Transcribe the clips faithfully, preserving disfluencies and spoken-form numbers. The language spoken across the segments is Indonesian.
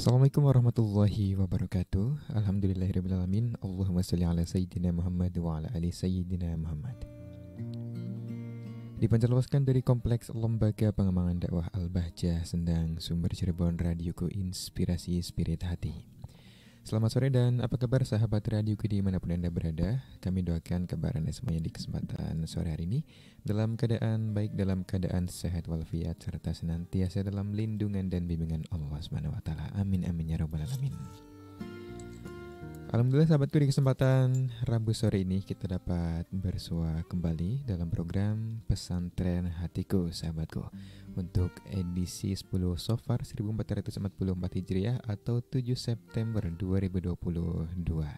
Assalamualaikum warahmatullahi wabarakatuh. Alhamdulillahirabbil alamin. Allahumma shalli ala sayyidina Muhammad wa ala ali sayyidina Muhammad. Dipancarluaskan dari Kompleks Lembaga Pengembangan Dakwah Al-Bahjah, Sendang, Sumber, Cirebon, Radioku Inspirasi Spirit Hati. Selamat sore dan apa kabar sahabat Radioku dimanapun Anda berada. Kami doakan kabar Anda semuanya di kesempatan sore hari ini dalam keadaan baik, dalam keadaan sehat walafiat, serta senantiasa dalam lindungan dan bimbingan Allah subhanahu wa taala. Amin amin ya rabbal alamin. Alhamdulillah sahabatku, di kesempatan Rabu sore ini kita dapat bersua kembali dalam program Pesantren HatiQu sahabatku, untuk edisi sepuluh Sofar seribu empat ratus empat puluh empat Hijriah atau tujuh September dua ribu dua puluh dua.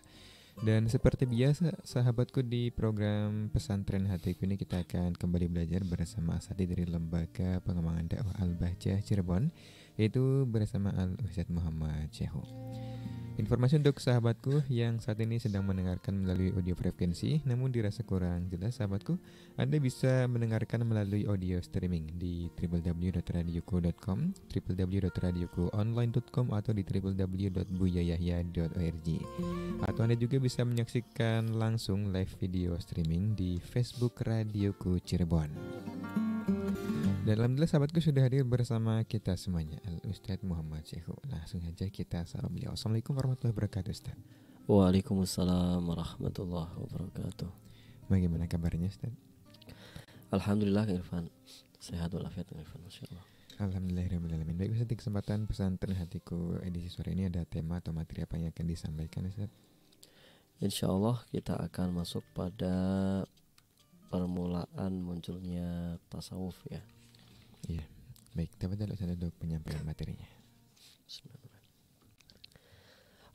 Dan seperti biasa sahabatku, di program Pesantren HatiQu ini kita akan kembali belajar bersama asatid dari Lembaga Pengembangan Dakwah Al-Bahjah Cirebon, yaitu bersama Al-Ustadz Muhammad Syekhu. Informasi untuk sahabatku yang saat ini sedang mendengarkan melalui audio frekuensi namun dirasa kurang jelas sahabatku, Anda bisa mendengarkan melalui audio streaming di w w w dot radioku dot com, w w w dot radioku online dot com, atau di w w w dot bu yahya dot org. Atau Anda juga bisa menyaksikan langsung live video streaming di Facebook Radioku Cirebon. Dan alhamdulillah sahabatku, sudah hadir bersama kita semuanya Al-Ustadz Muhammad Syekhu. Langsung aja kita salam beliau. Assalamualaikum warahmatullahi wabarakatuh, Ustadz. Waalaikumsalam warahmatullahi wabarakatuh. Bagaimana kabarnya, Ustadz? Alhamdulillah Irfan, sehat walafiat Irfan, masyaallah. Alhamdulillahirrahmanirrahim. Baik Ustadz, di kesempatan Pesantren HatiQu edisi sore ini ada tema atau materi apa yang akan disampaikan, Ustadz? Insyaallah kita akan masuk pada permulaan munculnya tasawuf, ya. Iya, baik. Tapi dulu saya duduk penyampaian materinya.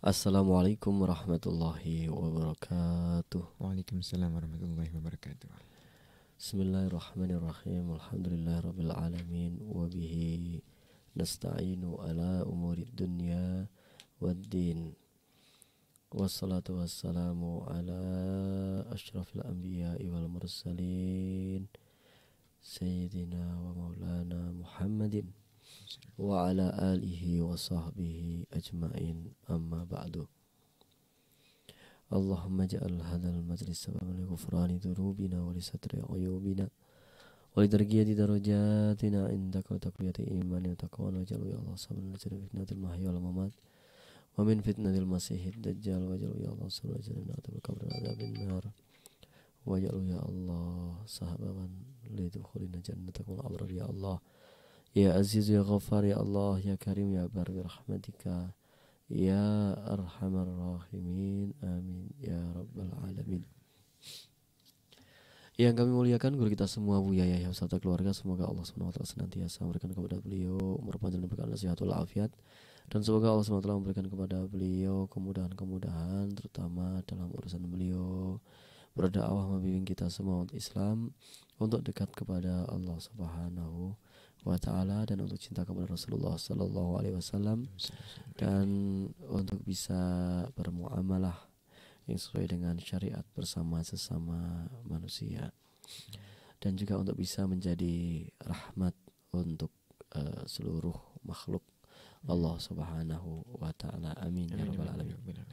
Assalamualaikum warahmatullahi wabarakatuh. Waalaikumsalam warahmatullahi wabarakatuh. Bismillahirrahmanirrahim. Alhamdulillahirabbil alamin wa bihi nasta'inu ala umurid dunya waddin. Wassalatu wassalamu ala asyrafil anbiya'i wal mursalin. Sayyidina wa maulana Muhammadin wa ala alihi wa sahbihi ajma'in, amma ba'du. Allahumma ja'al hadal majlis sababan li ghufrani dhunubina wa li satri uyubina wa li darqiyati darajatina indaka wa taqwiyati imani wa taqwana ja'alu ya Allah sabran li fitnatil mahya wal mamat wa min fitnatil masihid dajjal wa ja'alu ya Allah sabran li fitnatil qabr wa adabin nar. Waja'alu ya Allah sahabaman lidukhulina jannatakul abrar ya Allah. Ya Aziz ya Ghaffar ya Allah, ya Karim ya Bar bi rahmatika ya Arhamar Rahimin. Amin ya Rabbal Alamin. Yang kami muliakan guru kita semua Bu Yahya serta keluarga, semoga Allah subhanahu wa taala senantiasa memberikan kepada beliau umur panjang dan berkah nasihat wal afiat, dan semoga Allah subhanahu wa taala memberikan kepada beliau kemudahan-kemudahan terutama dalam urusan beliau berdakwah, membimbing kita semua untuk Islam, untuk dekat kepada Allah Subhanahu wa taala, dan untuk cinta kepada Rasulullah sallallahu alaihi wasallam, dan untuk bisa bermuamalah yang sesuai dengan syariat bersama sesama manusia, dan juga untuk bisa menjadi rahmat untuk uh, seluruh makhluk Allah Subhanahu wa taala. Amin ya rabbal alamin.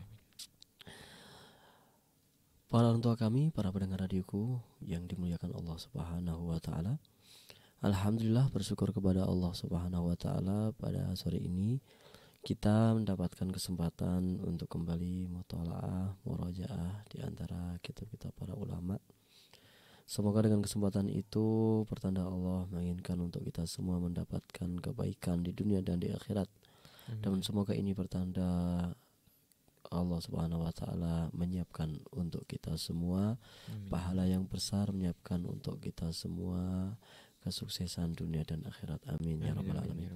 Para orang tua kami, para pendengar radioku yang dimuliakan Allah Subhanahu wa taala. Alhamdulillah, bersyukur kepada Allah Subhanahu wa taala, pada sore ini kita mendapatkan kesempatan untuk kembali mutalaah, murajaah di antara kitab-kitab para ulama. Semoga dengan kesempatan itu pertanda Allah menginginkan untuk kita semua mendapatkan kebaikan di dunia dan di akhirat. Amin. Dan semoga ini pertanda Allah subhanahu wa ta'ala menyiapkan untuk kita semua Amin. Pahala yang besar, menyiapkan untuk kita semua kesuksesan dunia dan akhirat. Amin, Amin. Ya rabbal alamin.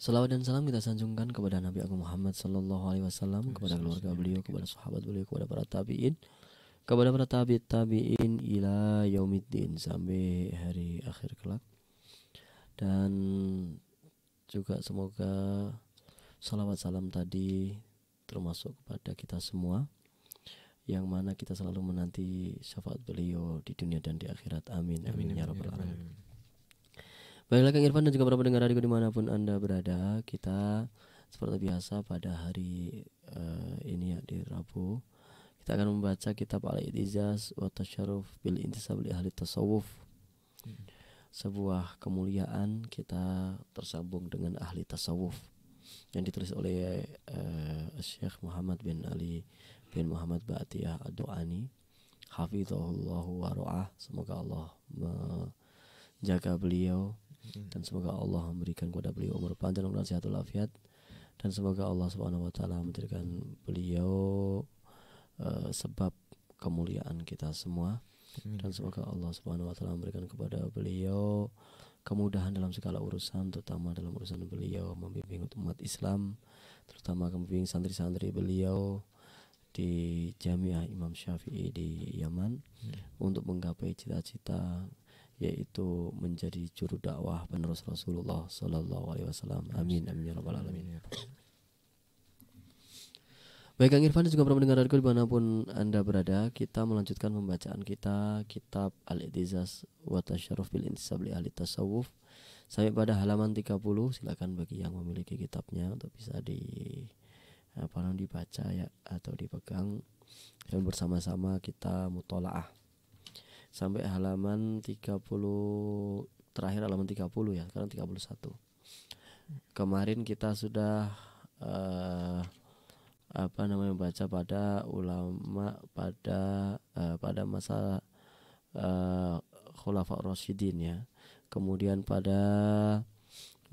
Selawat dan salam kita sanjungkan kepada Nabi Agung Muhammad sallallahu alaihi wasallam, kepada keluarga beliau, kepada sahabat beliau, kepada para tabi'in, kepada para tabi'in tabi'in ila yaumiddin, sampai hari akhir kelak. Dan juga semoga salawat salam tadi termasuk kepada kita semua, yang mana kita selalu menanti syafaat beliau di dunia dan di akhirat. Amin. Amin, amin ya rabbal alamin. Baiklah Kang Irfan dan juga para pendengar radio dimanapun Anda berada, kita seperti biasa pada hari uh, ini ya di Rabu, kita akan membaca kitab Al-I'tizaz wat-tasyarruf bil intisab li ahlit tasawuf. Hmm. Sebuah kemuliaan kita tersambung dengan ahli tasawuf, yang ditulis oleh uh, Syekh Muhammad bin Ali Bin Muhammad Ba'atiyah Ad-Du'ani, hafizahullah wa ra'ah. Semoga Allah menjaga beliau dan semoga Allah memberikan kepada beliau umur panjang dan sehat walafiat, dan semoga Allah Subhanahu wa taala menjadikan beliau uh, sebab kemuliaan kita semua, dan semoga Allah Subhanahu wa taala memberikan kepada beliau kemudahan dalam segala urusan, terutama dalam urusan beliau membimbing umat Islam, terutama membimbing santri-santri beliau di Jamiah Imam Syafi'i di Yaman hmm. untuk menggapai cita-cita, yaitu menjadi juru dakwah penerus Rasulullah Sallallahu Alaihi Wasallam. Amin amin ya rabbal alamin. Baik Kang Irfan dan juga para pendengar radio dimanapun Anda berada, kita melanjutkan pembacaan kita kitab Al-I'tizaz wat-tasyarruf bil intisab li ahli tasawuf sampai pada halaman tiga puluh. Silakan bagi yang memiliki kitabnya untuk bisa di apa namanya dibaca ya atau dipegang, dan bersama-sama kita mutolaah sampai halaman tiga puluh terakhir, halaman tiga puluh ya, sekarang tiga puluh satu. Kemarin kita sudah uh, apa namanya membaca pada ulama pada uh, pada masa uh, Khulafa Rasyidin ya. Kemudian pada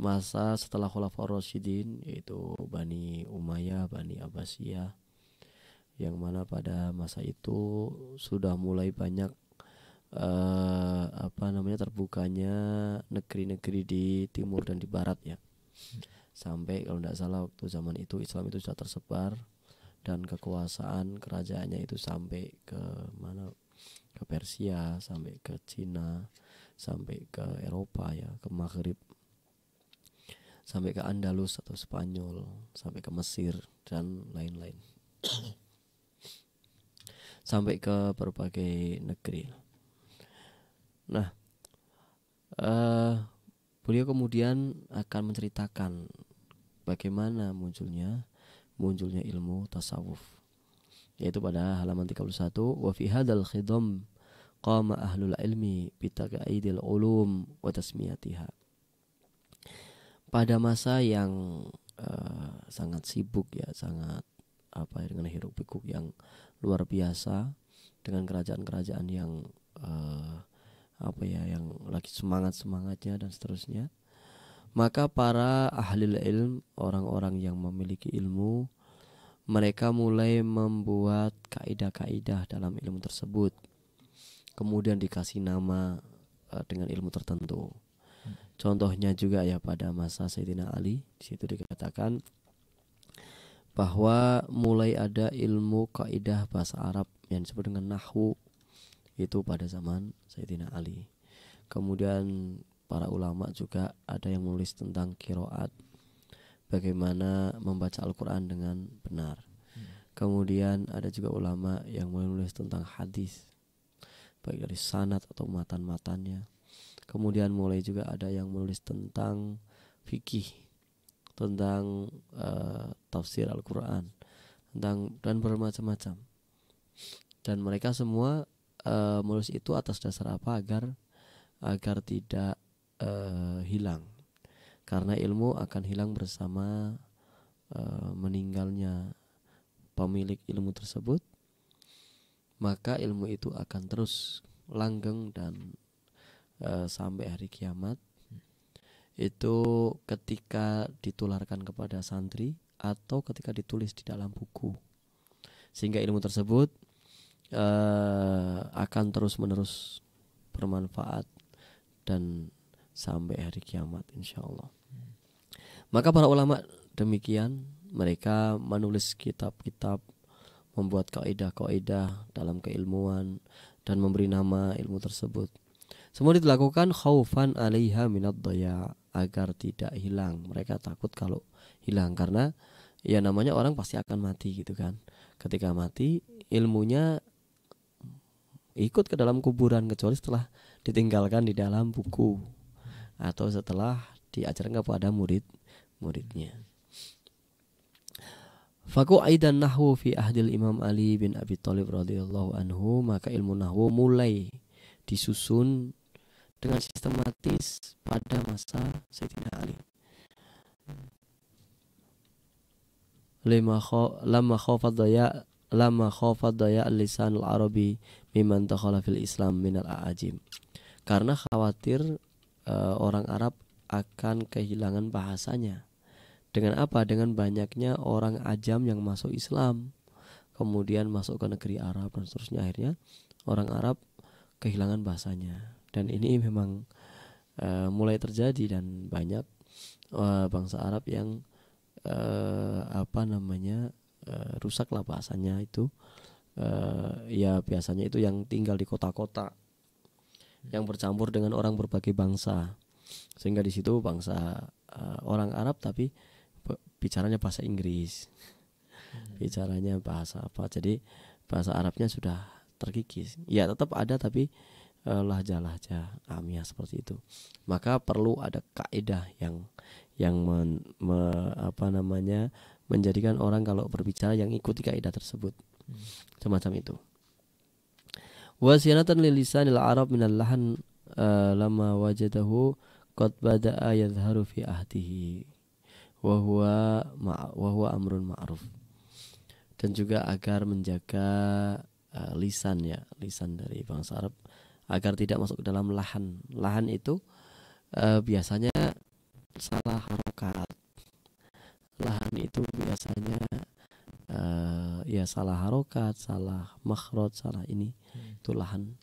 masa setelah Khulafa Rasyidin, yaitu Bani Umayyah, Bani Abbasiyah, yang mana pada masa itu sudah mulai banyak uh, apa namanya terbukanya negeri-negeri di timur dan di barat ya. Sampai kalau tidak salah waktu zaman itu Islam itu sudah tersebar dan kekuasaan kerajaannya itu sampai ke mana, ke Persia, sampai ke Cina, sampai ke Eropa ya, ke Maghrib, sampai ke Andalus atau Spanyol, sampai ke Mesir dan lain-lain, sampai ke berbagai negeri. Nah, uh, beliau kemudian akan menceritakan bagaimana munculnya munculnya ilmu tasawuf, yaitu pada halaman tiga puluh satu. Wa fi hadzal khidam qama ahlul ilmi bi taqaidil ulum wa tasmiyatiha. Pada masa yang uh, sangat sibuk ya, sangat apa dengan hiruk pikuk yang luar biasa, dengan kerajaan-kerajaan yang uh, apa ya, yang lagi semangat-semangatnya dan seterusnya, maka para ahli ilm, orang-orang yang memiliki ilmu, mereka mulai membuat kaidah-kaidah dalam ilmu tersebut, kemudian dikasih nama uh, dengan ilmu tertentu. Contohnya juga ya pada masa Sayyidina Ali, di situ dikatakan bahwa mulai ada ilmu kaidah bahasa Arab yang disebut dengan nahwu, itu pada zaman Sayyidina Ali. Kemudian para ulama juga ada yang menulis tentang qiraat, bagaimana membaca Al-Qur'an dengan benar. Kemudian ada juga ulama yang menulis tentang hadis, baik dari sanad atau matan-matannya. Kemudian mulai juga ada yang menulis tentang fikih, tentang uh, tafsir Al-Quran, tentang dan bermacam-macam. Dan mereka semua uh, menulis itu atas dasar apa? Agar agar tidak uh, hilang, karena ilmu akan hilang bersama uh, meninggalnya pemilik ilmu tersebut. Maka ilmu itu akan terus langgeng dan Uh, sampai hari kiamat. hmm. Itu ketika ditularkan kepada santri atau ketika ditulis di dalam buku, sehingga ilmu tersebut uh, akan terus-menerus bermanfaat dan sampai hari kiamat insya Allah. hmm. Maka para ulama demikian, mereka menulis kitab-kitab, membuat kaidah-kaidah dalam keilmuan, dan memberi nama ilmu tersebut. Semua dilakukan khaufan 'alaiha minad dhaya, agar tidak hilang. Mereka takut kalau hilang, karena ya namanya orang pasti akan mati gitu kan. Ketika mati, ilmunya ikut ke dalam kuburan, kecuali setelah ditinggalkan di dalam buku. atau setelah diajarkan kepada murid-muridnya. Faku aidan nahwu fi ahdil Imam Ali bin Abi Thalib radhiyallahu anhu, maka ilmu nahwu mulai disusun dengan sistematis pada masa Sayyidina Ali. Lama khawfad daya lama khawfad daya lisan al-arabi mimman dakhala fil Islam minal a'ajim. Karena khawatir uh, orang Arab akan kehilangan bahasanya. Dengan apa? Dengan banyaknya orang ajam yang masuk Islam, kemudian masuk ke negeri Arab dan seterusnya. Akhirnya orang Arab kehilangan bahasanya. Dan ini memang uh, mulai terjadi, dan banyak uh, bangsa Arab yang uh, apa namanya uh, rusaklah bahasanya itu. Uh, ya biasanya itu yang tinggal di kota-kota yang bercampur dengan orang berbagai bangsa, sehingga di situ bangsa uh, orang Arab tapi bicaranya bahasa Inggris, hmm. bicaranya bahasa apa, jadi bahasa Arabnya sudah terkikis. Ya tetap ada, tapi uh, lahjah-lahjah amiyah seperti itu. Maka perlu ada kaidah yang yang men, me, apa namanya menjadikan orang kalau berbicara yang ikuti kaidah tersebut, hmm. semacam itu. Wasianatan lilisanil Arab minal lahan lama wajadahu qad bada'a yadhharu fi ahdihi wa huwa wa huwa amrun ma'ruf. Dan juga agar menjaga uh, lisan ya, lisan dari bangsa Arab agar tidak masuk ke dalam lahan. Lahan itu uh, biasanya salah harokat. Lahan itu biasanya uh, ya salah harokat, salah makhraj, salah ini hmm. itu lahan.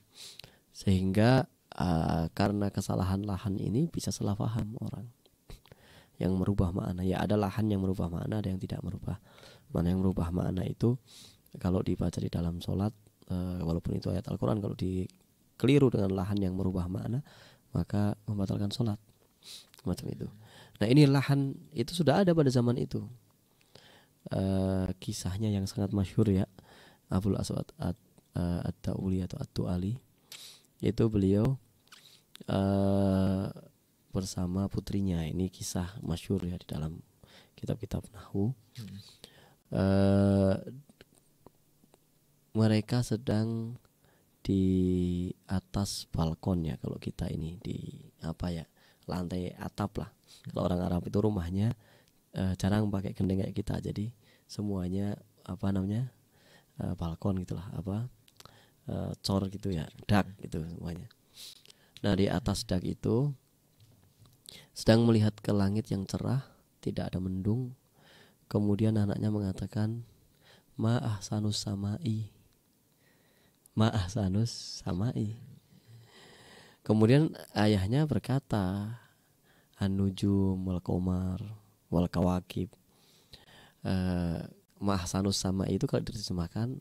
Sehingga uh, karena kesalahan lahan ini bisa salah paham orang yang merubah makna. Ya ada lahan yang merubah makna, ada yang tidak merubah. Mana yang merubah makna itu kalau dibaca di dalam sholat, e, walaupun itu ayat Al-Quran, kalau dikeliru dengan lahan yang merubah makna, maka membatalkan sholat, macam itu. Nah ini lahan itu sudah ada pada zaman itu. e, Kisahnya yang sangat masyhur ya, Abul Aswad Ad-Du'ali atau Ad-Du'ali, yaitu beliau e, bersama putrinya. Ini kisah masyhur ya di dalam kitab-kitab nahwu. hmm. uh, Mereka sedang di atas balkon ya, kalau kita ini di apa ya, lantai atap lah. hmm. Kalau orang Arab itu rumahnya uh, jarang pakai genteng kayak kita, jadi semuanya apa namanya uh, balkon gitulah, apa uh, cor gitu ya, dak gitu semuanya. Nah di atas dak itu sedang melihat ke langit yang cerah, tidak ada mendung. Kemudian anaknya mengatakan, Ma ahsanus samai, Ma ahsanus samai. Kemudian ayahnya berkata, An-nujum wal qamar wal kawakib. uh, Ma ahsanus samai itu kalau diterjemahkan,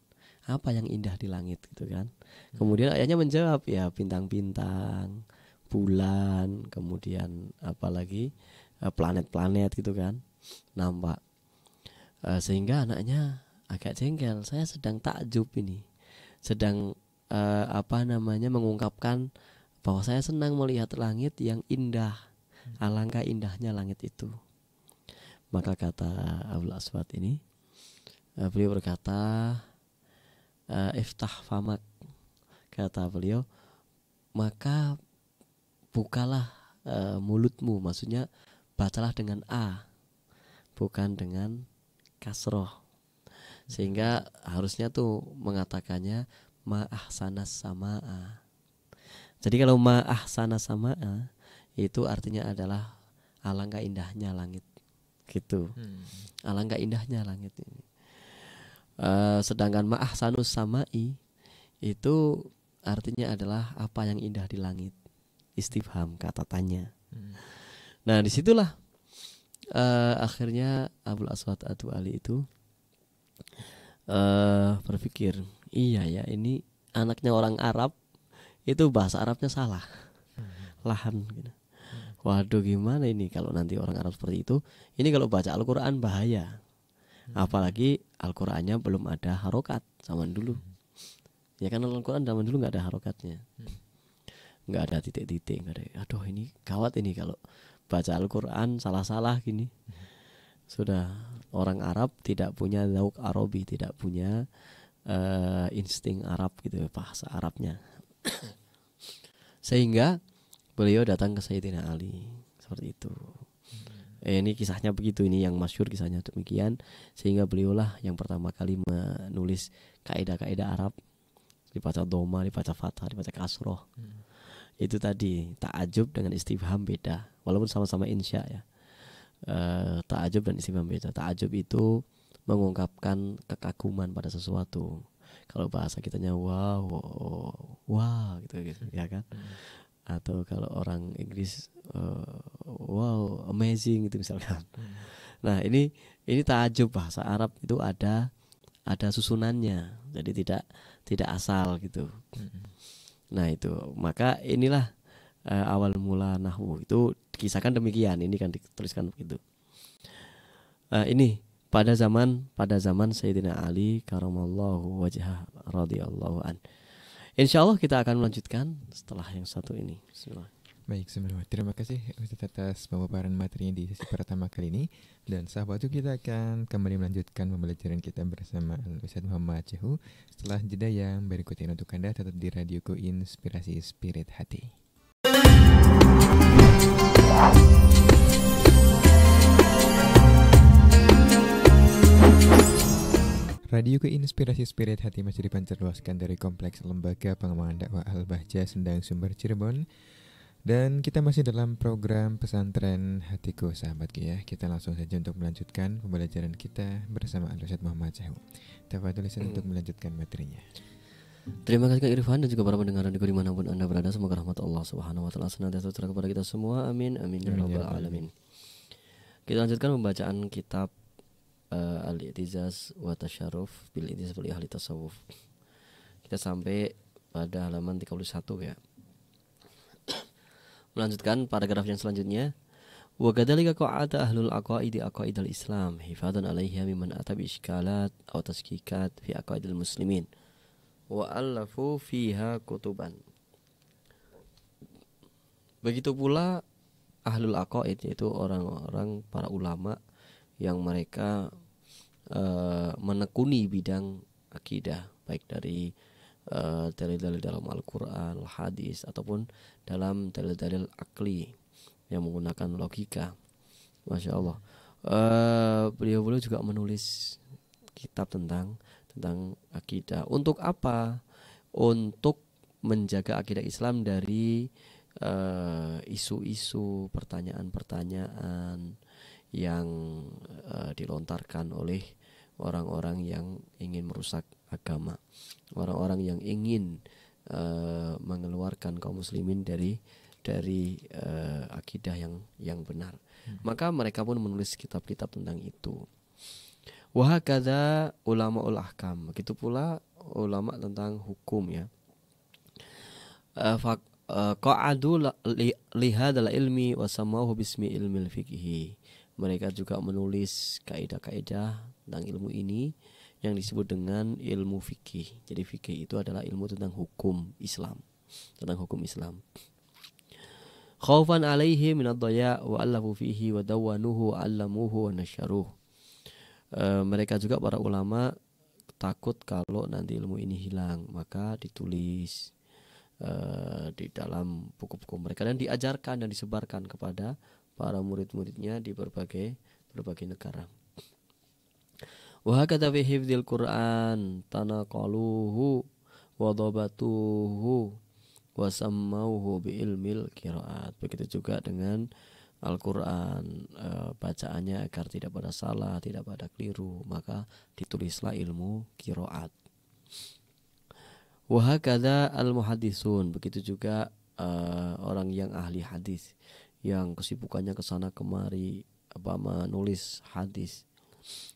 apa yang indah di langit gitu kan. Kemudian ayahnya menjawab, ya bintang-bintang, bulan, kemudian apalagi planet-planet gitu kan nampak. E, sehingga anaknya agak jengkel, saya sedang takjub ini, sedang e, apa namanya mengungkapkan bahwa saya senang melihat langit yang indah, alangkah indahnya langit itu. Maka kata Abul Aswad ini, e, beliau berkata, e, iftah famak, kata beliau, maka bukalah e, mulutmu, maksudnya bacalah dengan a, bukan dengan kasroh, sehingga harusnya tuh mengatakannya ma ahsanas samaa. Jadi kalau ma ahsanas samaa itu artinya adalah alangkah indahnya langit gitu. hmm. Alangkah indahnya langit ini. E, sedangkan ma ahsanus samai itu artinya adalah apa yang indah di langit. Istifham, kata tanya. hmm. Nah disitulah uh, akhirnya Abul Aswad Ad-Du'ali itu uh, berpikir, iya ya ini anaknya orang Arab itu bahasa Arabnya salah, hmm. lahan gitu. hmm. Waduh gimana ini kalau nanti orang Arab seperti itu, ini kalau baca Al-Quran bahaya. hmm. Apalagi Al-Qurannya belum ada harokat zaman dulu. hmm. Ya kan Al-Quran zaman dulu nggak ada harokatnya. hmm. nggak ada titik-titik, nggak ada. Aduh, ini gawat ini kalau baca Al-Quran salah-salah gini. Sudah orang Arab tidak punya zauk Arabi, tidak punya uh, insting Arab gitu, bahasa Arabnya. Sehingga beliau datang ke Sayyidina Ali seperti itu. Hmm. Eh, ini kisahnya begitu, ini yang masyhur kisahnya demikian. Sehingga beliaulah yang pertama kali menulis kaidah-kaidah Arab, dibaca doma, dibaca fathah, dibaca kasroh. Hmm. Itu tadi ta'ajub dengan istifham beda, walaupun sama-sama insya ya. Uh, ta'ajub dan istifham beda. Ta'ajub itu mengungkapkan kekaguman pada sesuatu. Kalau bahasa kitanya wow, wow, wow gitu, gitu ya kan. Atau kalau orang Inggris uh, wow, amazing gitu misalkan. Nah, ini ini ta'ajub bahasa Arab itu ada ada susunannya. Jadi tidak tidak asal gitu. Nah, itu maka inilah uh, awal mula nahwu itu. Kisahkan demikian, ini kan dituliskan begitu. Uh, ini pada zaman pada zaman Sayyidina Ali karamallahu wajhah radhiyallahu an. Insyaallah kita akan melanjutkan setelah yang satu ini. Bismillah. Baik, sebelumnya terima kasih Ustaz atas pemaparan materinya di sesi pertama kali ini, dan sahabat itu kita akan kembali melanjutkan pembelajaran kita bersama Ustaz Muhammad Syekhu setelah jeda yang berikut ini. Untuk Anda tetap di Radioku Inspirasi Spirit Hati. Radioku Inspirasi Spirit Hati masih dipancarluaskan dari Kompleks Lembaga Pengembangan Dakwah Al-Bahjah, Sendang Sumber, Cirebon. Dan kita masih dalam program Pesantren HatiQu, sahabatku ya. Kita langsung saja untuk melanjutkan pembelajaran kita bersama Ustadz Muhammad Syekhu. Tafadhol Ustadz untuk melanjutkan materinya. Terima kasih Kak Irfan dan juga para pendengar radio dimanapun Anda berada. Semoga rahmat Allah Subhanahu wa Ta'ala senantiasa tercurah kepada kita semua. Amin. Amin. Ya Rabbal Alamin. Kita lanjutkan pembacaan kitab uh, Al-I'tizaz wat-tasyarruf bil intisab li ahlit tasawuf. Kita sampai pada halaman tiga puluh satu ya. Melanjutkan paragraf yang selanjutnya. Wa kadzalika qa'ata ahlul aqaidi aqaidal Islam hifadan 'alaiha mimman atabi iskalat aw tashkikat fi aqaidil muslimin. Wa'allafu fiha kutuban. Begitu pula ahlul aqaid, yaitu orang-orang para ulama yang mereka uh, menekuni bidang akidah, baik dari uh, dalil-dalil dalam Al-Quran, Al-Hadis, ataupun dalam dalil-dalil akli yang menggunakan logika. Masya Allah, uh, beliau-beliau juga menulis kitab tentang tentang akidah. Untuk apa? Untuk menjaga akidah Islam dari uh, isu-isu, pertanyaan-pertanyaan yang uh, dilontarkan oleh orang-orang yang ingin merusak agama, orang-orang yang ingin uh, mengeluarkan kaum muslimin dari dari uh, akidah yang yang benar. Hmm. Maka mereka pun menulis kitab-kitab tentang itu. Wahakadha ulama'ul ahkam, begitu pula ulama tentang hukum ya. Qa'adu lihadal ilmi wasamahu bismi ilmil fiqhi. Mereka juga menulis kaidah-kaidah tentang ilmu ini yang disebut dengan ilmu fikih. Jadi fikih itu adalah ilmu tentang hukum Islam, tentang hukum Islam. Khaufan alaihi minad daya wa allafu fihi wa dawwanuhu wa allamuhu wa nasyaruhu. Uh, mereka juga para ulama takut kalau nanti ilmu ini hilang, maka ditulis uh, di dalam buku-buku mereka dan diajarkan dan disebarkan kepada para murid-muridnya di berbagai berbagai negara. Wa hakadha fi hifdzil Qur'an tanaqaluhu wa dhabatuhu wa sammauhu bi ilmil qiraat. Begitu juga dengan Al-Quran, e, bacaannya agar tidak pada salah, tidak pada keliru, maka ditulislah ilmu kiroat. Wahakadha al-muhadisun, begitu juga e, orang yang ahli hadis, yang kesibukannya kesana kemari, apa menulis hadis,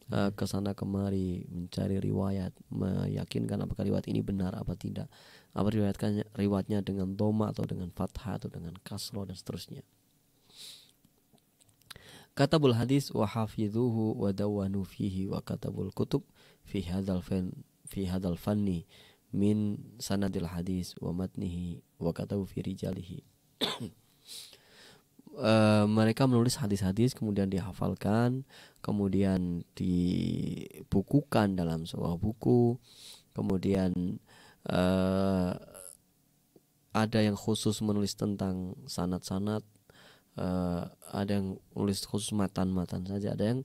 e, kesana kemari mencari riwayat, meyakinkan apakah riwayat ini benar apa tidak, apa riwayatkan riwayatnya dengan doma atau dengan fathah atau dengan kasro dan seterusnya. Katabul hadis wa hafidhuhu wa dawwanu fihi wa katabul kutub fi hadzal fan fi hadzal fanni min sanadil hadis wa matnihi wa katabu fi rijalihi. Uh, mereka menulis hadis-hadis, kemudian dihafalkan, kemudian dibukukan dalam sebuah buku, kemudian uh, ada yang khusus menulis tentang sanad-sanad, uh, ada yang menulis khusus matan-matan saja, ada yang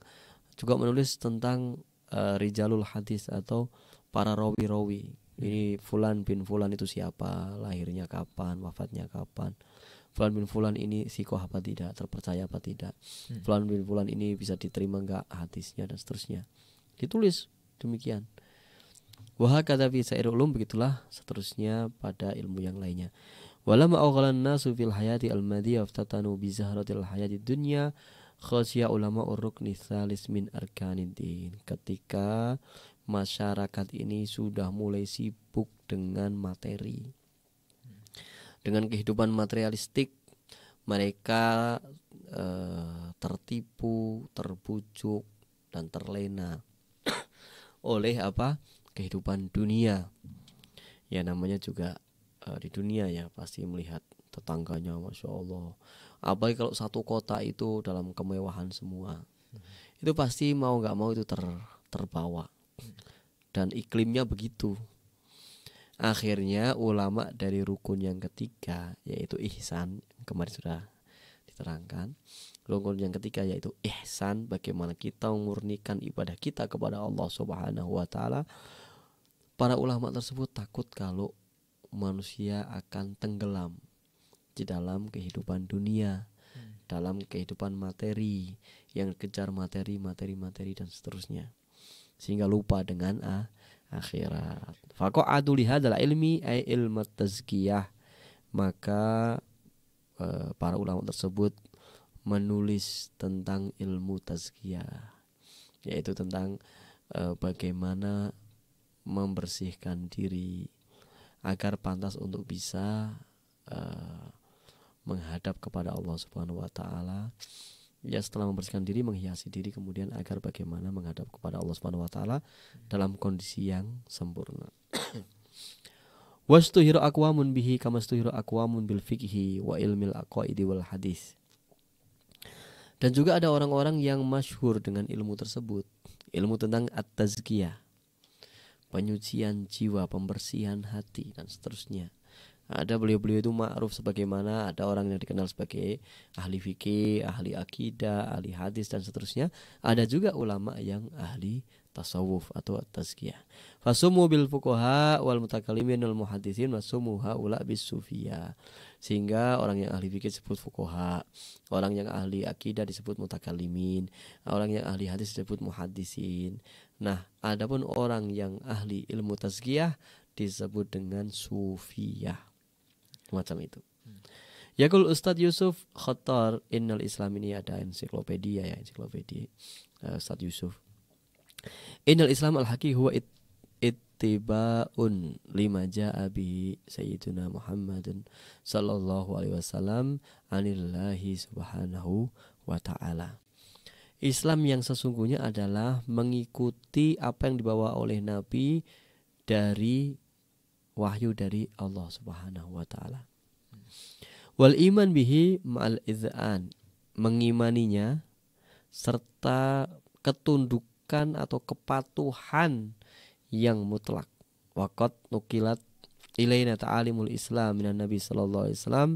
juga menulis tentang uh, rijalul hadis atau para rawi-rawi. Ini fulan bin fulan itu siapa, lahirnya kapan, wafatnya kapan, fulan bin fulan ini sikoh apa tidak, terpercaya apa tidak, hmm. fulan bin fulan ini bisa diterima enggak hadisnya, dan seterusnya. Ditulis demikian. Wa hakadza fi sa'iril ulum, begitulah seterusnya pada ilmu yang lainnya. Walamma aghlan nasu fil hayati al-madiyah aftatanu bi zahratil hayati dunya khasya ulama urukni salis min arkanidin. Ketika masyarakat ini sudah mulai sibuk dengan materi, dengan kehidupan materialistik, mereka e, tertipu, terbujuk, dan terlena oleh apa? Kehidupan dunia. Ya namanya juga e, di dunia ya, pasti melihat tetangganya, masya Allah. Apalagi kalau satu kota itu dalam kemewahan semua, hmm. itu pasti mau nggak mau itu ter, terbawa, dan iklimnya begitu. Akhirnya ulama dari rukun yang ketiga, yaitu ihsan, kemarin sudah diterangkan. Rukun yang ketiga yaitu ihsan, bagaimana kita memurnikan ibadah kita kepada Allah Subhanahu wa taala. Para ulama tersebut takut kalau manusia akan tenggelam di dalam kehidupan dunia, hmm. dalam kehidupan materi, yang kejar materi, materi, materi, dan seterusnya, sehingga lupa dengan ah akhirat. Faqa'atu lihadzal ilmi ay ilmat tazkiyah. Maka e, para ulama tersebut menulis tentang ilmu tazkiyah, yaitu tentang e, bagaimana membersihkan diri agar pantas untuk bisa e, menghadap kepada Allah Subhanahu wa taala. Ya, setelah membersihkan diri, menghiasi diri, kemudian agar bagaimana menghadap kepada Allah Subhanahu wa taala dalam kondisi yang sempurna. Wastuhiru aqwamun bihi kamastuhiru aqwamun bil fiqhi wa ilmil aqaidi wal hadis. Dan juga ada orang-orang yang masyhur dengan ilmu tersebut, ilmu tentang at-tazkiyah, penyucian jiwa, pembersihan hati, dan seterusnya. Ada beliau-beliau itu ma'ruf sebagaimana ada orang yang dikenal sebagai ahli fikih, ahli akidah, ahli hadis, dan seterusnya. Ada juga ulama yang ahli tasawuf atau at-tazkiyah. Fasumu bil fuqaha wal mutakallimin wal muhaddisin wasumu haula bis sufiyah. Sehingga orang yang ahli fikih disebut fuqaha, orang yang ahli akidah disebut mutakallimin, orang yang ahli hadis disebut muhaddisin. Nah, adapun orang yang ahli ilmu tazkiyah disebut dengan sufiyah. Macam itu. Hmm. Yaqul Ustadz Yusuf Khattar Innal Islam, ini ada ensiklopedia ya, ensiklopedia uh, Ustadz Yusuf. Innal Islam al-haqi huwa it, ittiba'un lima ja'a bihi sayyiduna Muhammadun sallallahu alaihi wasallam anillahi subhanahu wa ta'ala. Islam yang sesungguhnya adalah mengikuti apa yang dibawa oleh Nabi dari wahyu dari Allah Subhanahu wa taala. Wal iman bihi ma'al izan, mengimaninya serta ketundukan atau kepatuhan yang mutlak. Waqat nukilat ilaina ta'alimul Islam minan Nabi sallallahu alaihi wasallam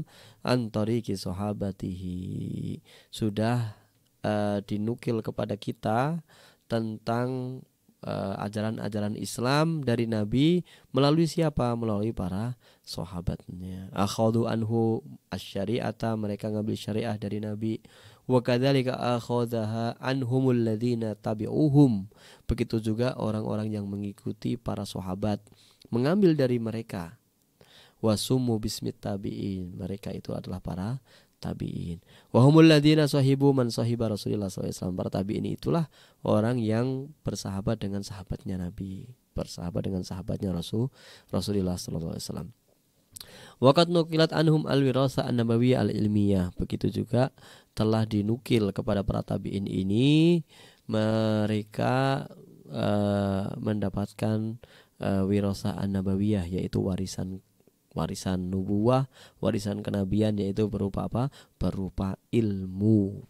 an tariqi sahabatihi. Sudah uh, dinukil kepada kita tentang ajaran-ajaran uh, Islam dari Nabi melalui siapa? Melalui para sahabatnya. Akhadhu anhu asy-syari'ata, mereka ngambil syariah dari Nabi. Wa kadzalika akhadha anhumul ladzina tabi'uhum, begitu juga orang-orang yang mengikuti para sahabat mengambil dari mereka. Wasumu bismit tabi'in, mereka itu adalah para tabi'in. Wa humul ladzina sahibu man sahiba Rasulillah sallallahu alaihi wasallam. Para tabi'in itulah orang yang bersahabat dengan sahabatnya Nabi, bersahabat dengan sahabatnya Rasul Rasulullah sallallahu alaihi wasallam. Wa qad nukilat anhum al-wirasa an-nabawiyyah al-ilmiyah. Begitu juga telah dinukil kepada para tabi'in ini, mereka uh, mendapatkan uh, wirasah an-nabawiyah, yaitu warisan warisan nubuwah, warisan kenabian, yaitu berupa apa? Berupa ilmu.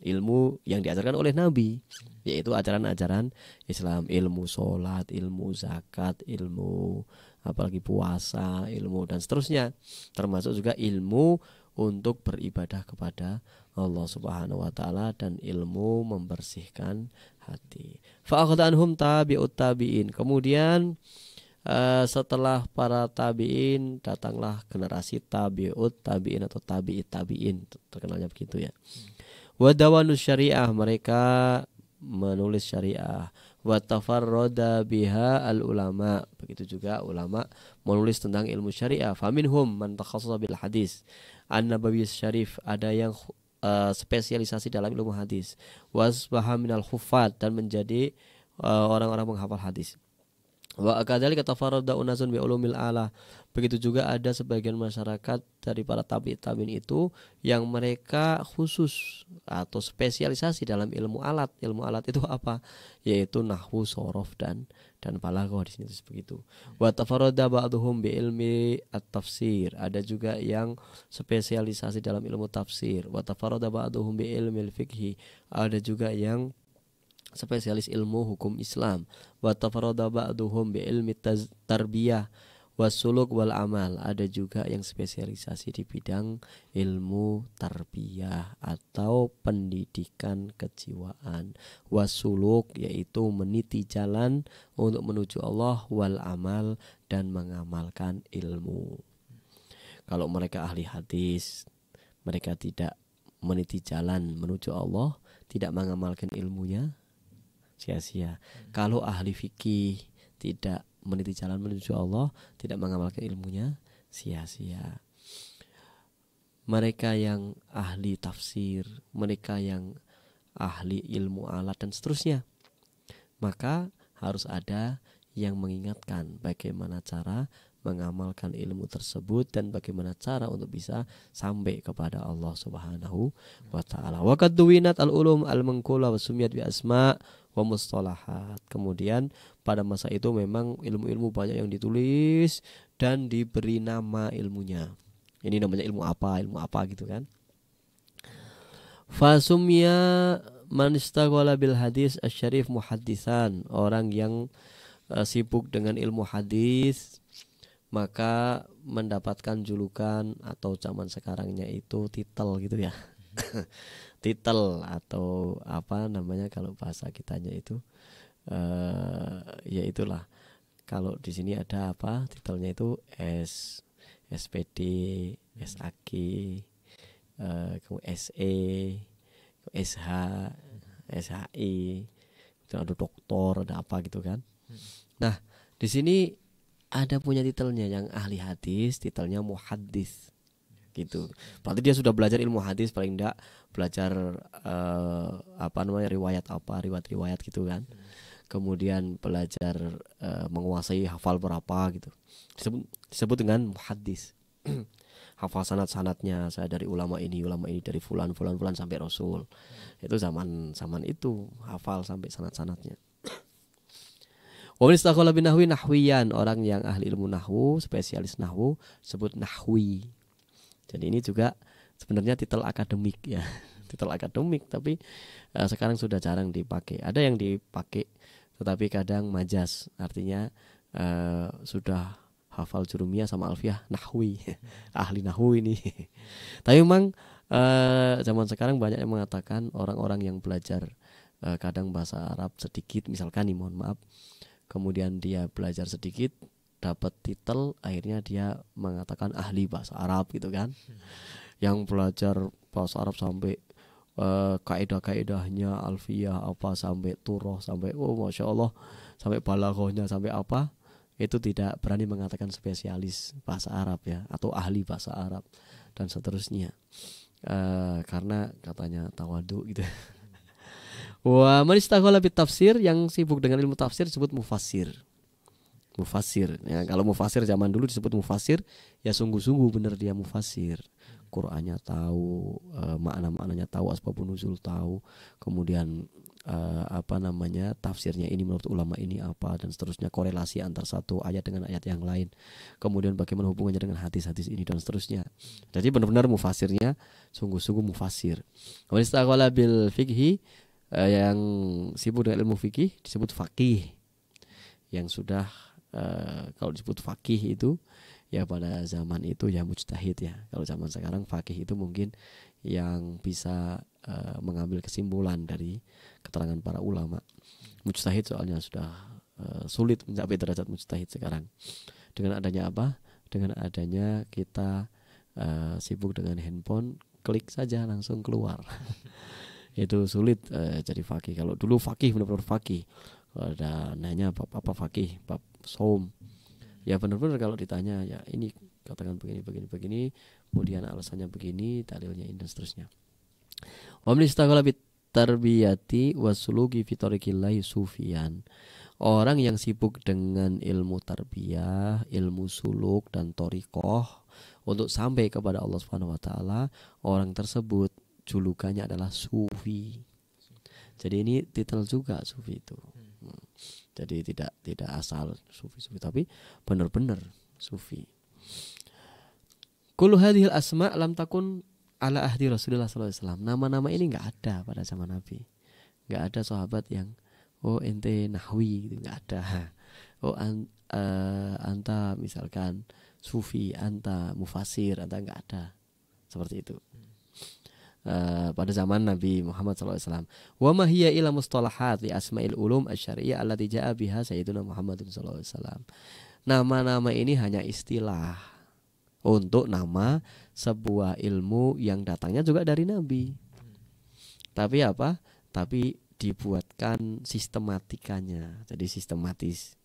Ilmu yang diajarkan oleh Nabi, yaitu ajaran-ajaran Islam, ilmu sholat, ilmu zakat, ilmu apalagi puasa, ilmu dan seterusnya, termasuk juga ilmu untuk beribadah kepada Allah Subhanahu wa taala dan ilmu membersihkan hati. Fa akhadhahum tabi'ut tabi'in. Kemudian Uh, setelah para tabi'in datanglah generasi tabi'ut tabi'in atau tabi'it tabi'in, terkenalnya begitu ya. Wadawanu syariah, mereka menulis syariah. Watafarroda biha al ulama, begitu juga ulama menulis tentang ilmu syariah. Faminhum man takhasasa bil hadis an-nabawi syarif, ada yang uh, spesialisasi dalam ilmu hadis. Wasbaha minal khufat, dan menjadi orang-orang uh, menghafal hadis. Wa akadzalika tafarrada unasun bi ulumil ala, begitu juga ada sebagian masyarakat dari para tabi'in tabi'in itu yang mereka khusus atau spesialisasi dalam ilmu alat. Ilmu alat itu apa? Yaitu nahwu, sorof dan dan balaghah, di sini begitu. Wa tafarrada ba'dhum bi ilmi at-tafsir, ada juga yang spesialisasi dalam ilmu tafsir. Wa tafarrada ba'dhum bi ilmil fiqhi, ada juga yang spesialis ilmu hukum Islam. Wa tafarrada ba'duhum bi ilmi tarbiyah wasuluk wal amal, ada juga yang spesialisasi di bidang ilmu tarbiyah atau pendidikan kejiwaan. Wasuluk, yaitu meniti jalan untuk menuju Allah, wal amal, dan mengamalkan ilmu. Kalau mereka ahli hadis, mereka tidak meniti jalan menuju Allah, tidak mengamalkan ilmunya, sia-sia. Hmm. Kalau ahli fikih tidak meniti jalan menuju Allah, tidak mengamalkan ilmunya, sia-sia. Mereka yang ahli tafsir, mereka yang ahli ilmu alat dan seterusnya, maka harus ada yang mengingatkan bagaimana cara mengamalkan ilmu tersebut dan bagaimana cara untuk bisa sampai kepada Allah Subhanahu wa taala. Wa qad duwinat al-ulum al-manqula wa sumiyat bi asma' wa mustalahat. Kemudian pada masa itu memang ilmu-ilmu banyak yang ditulis dan diberi nama ilmunya. Ini namanya ilmu apa, ilmu apa gitu kan. Fa sumiya man istaghala bil hadis asy-syarif muhaddisan, orang yang uh, sibuk dengan ilmu hadis maka mendapatkan julukan atau zaman sekarangnya itu titel gitu ya. Titel atau apa namanya kalau bahasa kitanya itu uh, ya itulah. Kalau di sini ada apa titelnya itu S, S P D, S A K, uh, S E, S H, S H I, itu ada doktor, ada apa gitu kan. Nah, di sini ada punya titelnya, yang ahli hadis titelnya muhaddis gitu. Berarti dia sudah belajar ilmu hadis, paling enggak belajar uh, apa namanya riwayat apa, riwayat-riwayat gitu kan. Kemudian belajar uh, menguasai hafal berapa gitu. Disebut, disebut dengan muhaddis. Hafal sanad-sanadnya, saya dari ulama ini, ulama ini dari fulan, fulan, fulan sampai rasul. Itu zaman zaman itu hafal sampai sanad-sanadnya. Wa man istaghala bin nahwi nahwiyan, orang yang ahli ilmu nahwu, spesialis nahwu, sebut nahwi. Jadi ini juga sebenarnya titel akademik ya, titel akademik, tapi uh, sekarang sudah jarang dipakai. Ada yang dipakai, tetapi kadang majas, artinya uh, sudah hafal jurumiyah sama alfiyah nahwi, ahli nahwu ini. Tapi memang uh, zaman sekarang banyak yang mengatakan orang-orang yang belajar uh, kadang bahasa Arab sedikit, misalkan nih mohon maaf. Kemudian dia belajar sedikit, dapat titel, akhirnya dia mengatakan ahli bahasa Arab gitu kan. Yang belajar bahasa Arab sampai uh, kaidah-kaidahnya, alfiyah apa, sampai turoh, sampai oh masya Allah, sampai balaghahnya, sampai apa, itu tidak berani mengatakan spesialis bahasa Arab ya, atau ahli bahasa Arab dan seterusnya, uh, karena katanya tawadu gitu. Wa man istaghala bi tafsir, yang sibuk dengan ilmu tafsir disebut mufassir. Mufassir ya, kalau mufassir zaman dulu disebut mufassir ya sungguh-sungguh benar dia mufassir. Qur'annya tahu, e, makna-maknanya tahu, asbabun nuzul tahu, kemudian e, uh, apa namanya tafsirnya ini menurut ulama ini apa dan seterusnya, korelasi antar satu ayat dengan ayat yang lain, kemudian bagaimana hubungannya dengan hadis-hadis ini dan seterusnya. Jadi benar-benar mufasirnya sungguh-sungguh mufasir. Wa istaghwala bil fiqhi, yang sibuk dengan ilmu fikih disebut faqih. Yang sudah uh, kalau disebut faqih itu ya pada zaman itu ya mujtahid ya. Kalau zaman sekarang faqih itu mungkin yang bisa uh, mengambil kesimpulan dari keterangan para ulama. Mujtahid soalnya sudah uh, sulit mencapai derajat mujtahid sekarang. Dengan adanya apa? Dengan adanya kita uh, sibuk dengan handphone, klik saja langsung keluar. Itu sulit uh, jadi faqih. Kalau dulu faqih benar-benar faqih, ada nanya bab apa faqih, bab saum, ya benar-benar kalau ditanya ya ini katakan begini begini begini, kemudian alasannya begini, dalilnya ini dan seterusnya. Tarbiyati wasuluki fi tariqillahi sufiyan. Orang yang sibuk dengan ilmu tarbiyah, ilmu suluk dan thariqah untuk sampai kepada Allah Subhanahu wa taala, orang tersebut julukannya adalah sufi. Jadi ini titel juga sufi itu. Hmm. Jadi tidak tidak asal sufi-sufi, tapi benar-benar sufi. Kullu hadhil asma' lam takun ala ahdi Rasulullah sallallahu alaihi wasallam. Nama-nama ini enggak ada pada zaman Nabi. Enggak ada sahabat yang oh ente nahwi gitu, enggak ada. Oh an, uh, anta misalkan sufi, anta mufasir, anta enggak ada. Seperti itu. Uh, pada zaman Nabi Muhammad shallallahu alaihi wasallam. Wa ma hiya ila mustalahat li asma'il ulum asy-syar'iyyah allati ja'a biha sayyiduna Muhammad shallallahu alaihi wasallam. Nama-nama ini hanya istilah untuk nama sebuah ilmu yang datangnya juga dari Nabi. Tapi apa? Tapi dibuatkan sistematikanya. Jadi sistematis.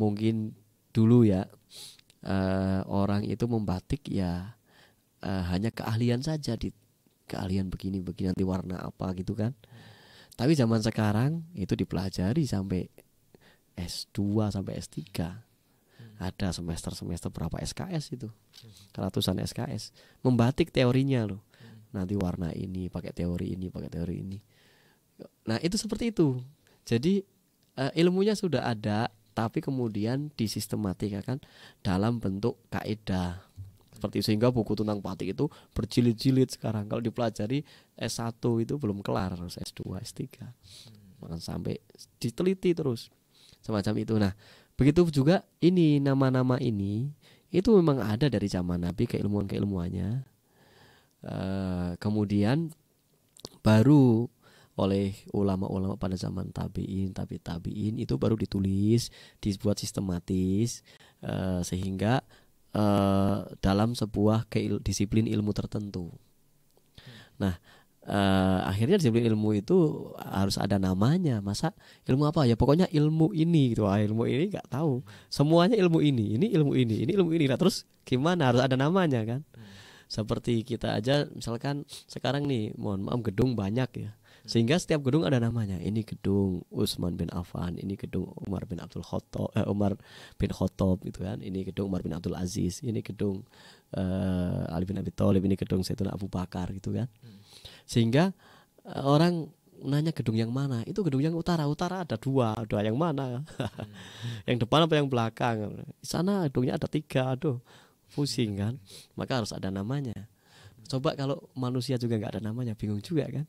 Mungkin dulu ya uh, orang itu membatik ya uh, hanya keahlian saja di keahlian begini begini nanti warna apa gitu kan. Tapi zaman sekarang itu dipelajari sampai S dua sampai S tiga. Ada semester-semester berapa S K S itu, ratusan S K S membatik teorinya loh. Nanti warna ini pakai teori ini, pakai teori ini. Nah itu seperti itu. Jadi ilmunya sudah ada, tapi kemudian disistematikakan dalam bentuk kaidah. Seperti sehingga buku tentang batik itu berjilid-jilid sekarang. Kalau dipelajari S satu itu belum kelar, harus S dua, S tiga. Bahkan sampai diteliti terus. Semacam itu. Nah, begitu juga ini nama-nama ini itu memang ada dari zaman Nabi keilmuan-keilmuannya. E, kemudian baru oleh ulama-ulama pada zaman tabi'in, tabi-tabi'in itu baru ditulis, dibuat sistematis e, sehingga Uh, dalam sebuah keil disiplin ilmu tertentu. Nah, uh, akhirnya disiplin ilmu itu harus ada namanya. Masa ilmu apa ya? Pokoknya ilmu ini gitu. Ah, ilmu ini nggak tahu. Semuanya ilmu ini. Ini ilmu ini. Ini ilmu ini. Nah, terus gimana? Harus ada namanya kan? Seperti kita aja, misalkan sekarang nih, mohon maaf, gedung banyak ya. Sehingga setiap gedung ada namanya. Ini gedung Utsman bin Affan, ini gedung Umar bin Abdul Khattab, eh, Umar bin Khattab gitu kan. Ini gedung Umar bin Abdul Aziz, ini gedung uh, Ali bin Abi Thalib, ini gedung Sayyidina Abu Bakar gitu kan. Hmm. Sehingga uh, orang nanya gedung yang mana? Itu gedung yang utara. Utara ada dua, dua yang mana? Hmm. Yang depan apa yang belakang? Di sana gedungnya ada tiga, aduh. Pusing kan. Maka harus ada namanya. Coba kalau manusia juga nggak ada namanya, bingung juga kan.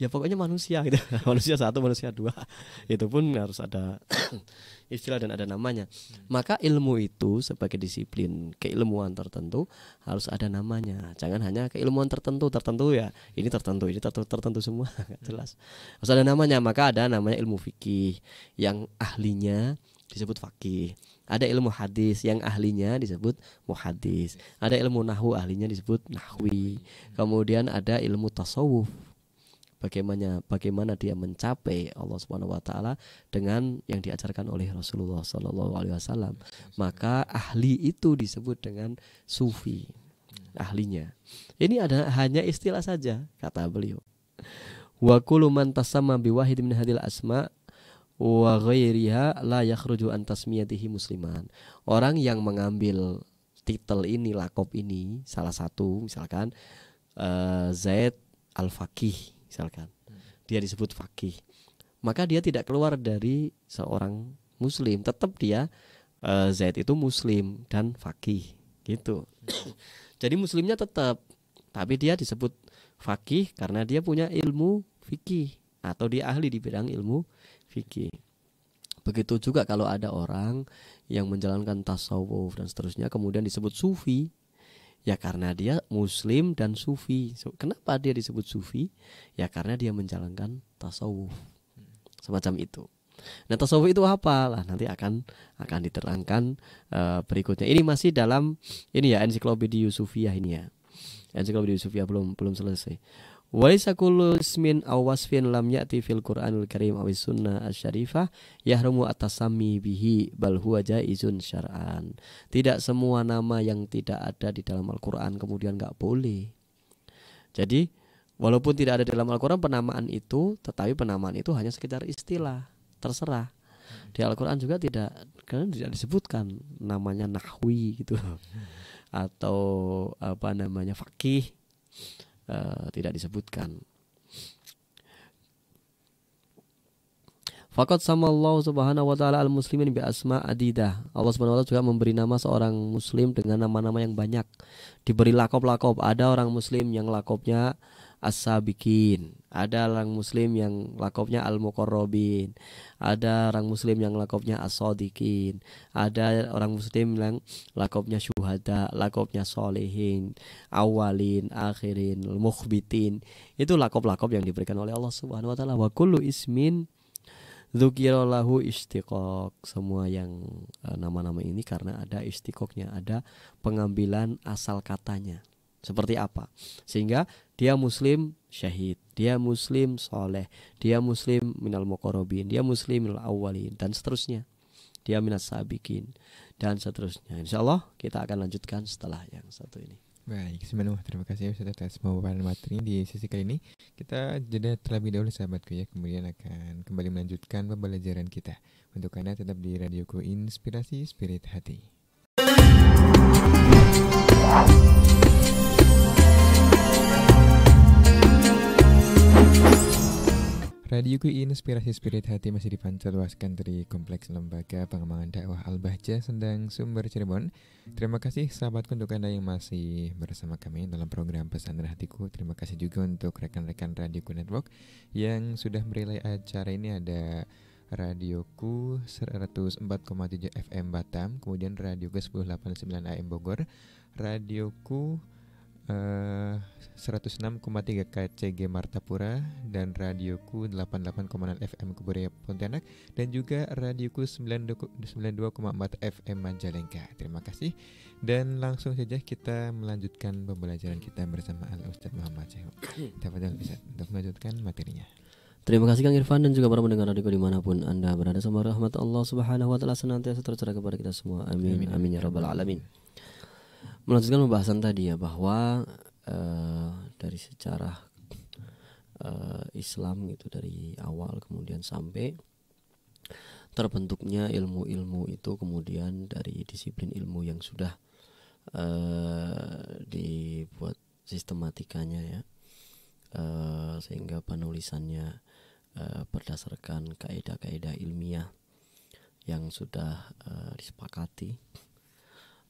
Ya pokoknya manusia gitu. Manusia satu, manusia dua. Itu pun harus ada istilah dan ada namanya. Maka ilmu itu sebagai disiplin keilmuan tertentu harus ada namanya. Jangan hanya keilmuan tertentu, tertentu ya. Ini tertentu, ini tertentu, tertentu semua. Jelas. Harus ada namanya. Maka ada namanya ilmu fikih yang ahlinya disebut faqih. Ada ilmu hadis yang ahlinya disebut muhadis. Ada ilmu nahwu ahlinya disebut nahwi. Kemudian ada ilmu tasawuf. Bagaimana bagaimana dia mencapai Allah Subhanahu wa taala dengan yang diajarkan oleh Rasulullah sallallahu alaihi wasallam. Maka ahli itu disebut dengan sufi, ahlinya. Ini ada hanya istilah saja kata beliau. Wa kullu man tasamma bi wahid min hadil asma wa ghairiha la yakhruju an tasmiyatihi musliman. Orang yang mengambil titel ini, lakop ini, salah satu misalkan uh, Zaid Al-Faqih misalkan, dia disebut faqih. maka dia tidak keluar dari seorang muslim, tetap dia uh, Zaid itu muslim dan faqih gitu. Jadi muslimnya tetap, tapi dia disebut faqih karena dia punya ilmu fikih atau dia ahli di bidang ilmu fikih. Begitu juga kalau ada orang yang menjalankan tasawuf dan seterusnya kemudian disebut sufi, ya karena dia muslim dan sufi. Kenapa dia disebut sufi? Ya karena dia menjalankan tasawuf. Semacam itu. Nah, tasawuf itu apa? Lah nanti akan akan diterangkan uh, berikutnya. Ini masih dalam ini ya, ensiklopedia Yusufiyah ini ya. Ensiklopedia Yusufiyah belum belum selesai. Walaysa kullu ismin aw wasfin lam ya'ti fil Qur'anil Karim aw sunnah asy-syarifah yahrumu at-tasammi bihi bal huwa jaizun syar'an. Tidak semua nama yang tidak ada di dalam Al-Qur'an kemudian enggak boleh. Jadi, walaupun tidak ada di dalam Al-Qur'an penamaan itu, tetapi penamaan itu hanya sekedar istilah, terserah. Di Al-Qur'an juga tidak kan tidak disebutkan namanya nahwi gitu atau apa namanya faqih. Uh, tidak disebutkan. Faqad samallahu subhanahu wa ta'ala al-muslimin bi asma adidah. Allah subhanahu wa ta'ala juga memberi nama seorang muslim dengan nama-nama yang banyak. Diberi lakob-lakob. Ada orang muslim yang lakobnya as-sabiqin, ada orang muslim yang lakobnya al-muqarrabin, ada orang muslim yang lakobnya as-sadiqin, ada orang muslim yang lakobnya syuhada, lakobnya solehin, awalin, akhirin, mukhbitin. Itu lakob-lakob yang diberikan oleh Allah Subhanahu wa taala. Wa kullu ismin dzukira lahu istiqaq. Semua yang nama-nama ini karena ada istiqaqnya, ada pengambilan asal katanya. Seperti apa? Sehingga dia muslim syahid, dia muslim soleh, dia muslim minal muqarrabin, dia muslim minal awwalin, dan seterusnya. Dia minas sabiqin, dan seterusnya. Insya Allah kita akan lanjutkan setelah yang satu ini. Baik, bismillah. Terima kasih Ustaz atas pemaparan materi di sesi kali ini. Kita jeda terlebih dahulu sahabatku ya, kemudian akan kembali melanjutkan pembelajaran kita. Untuk Anda tetap di Radioku Inspirasi Spirit Hati. RadioQu Inspirasi Spirit Hati masih dipancarluaskan dari Kompleks Lembaga Pengembangan Dakwah Al-Bahjah, Sendang, Sumber, Cirebon. Terima kasih sahabatku untuk Anda yang masih bersama kami dalam program Pesantren HatiQu. Terima kasih juga untuk rekan-rekan RadioQu Network yang sudah merelay acara ini. Ada RadioQu seratus empat koma tujuh F M Batam, kemudian RadioQu seribu delapan puluh sembilan A M Bogor, RadioQu Uh, seratus enam koma tiga K C G Martapura, dan RadioQu delapan puluh delapan koma nol F M Kuburaya Pontianak, dan juga RadioQu sembilan puluh dua koma empat F M Majalengka. Terima kasih. Dan langsung saja kita melanjutkan pembelajaran kita bersama Al-Ustadz Muhammad Syekhu. Tafadhol Ustadz untuk melanjutkan materinya. Terima kasih Kang Irfan dan juga para pendengar radio dimanapun Anda berada. Semoga rahmat Allah Subhanahu wa taala senantiasa tercurah kepada kita semua. Amin. Amin, amin ya rabbal alamin. Melanjutkan pembahasan tadi ya, bahwa uh, dari sejarah uh, Islam itu dari awal kemudian sampai terbentuknya ilmu-ilmu itu, kemudian dari disiplin ilmu yang sudah uh, dibuat sistematikanya ya, uh, sehingga penulisannya uh, berdasarkan kaedah-kaedah ilmiah yang sudah uh, disepakati.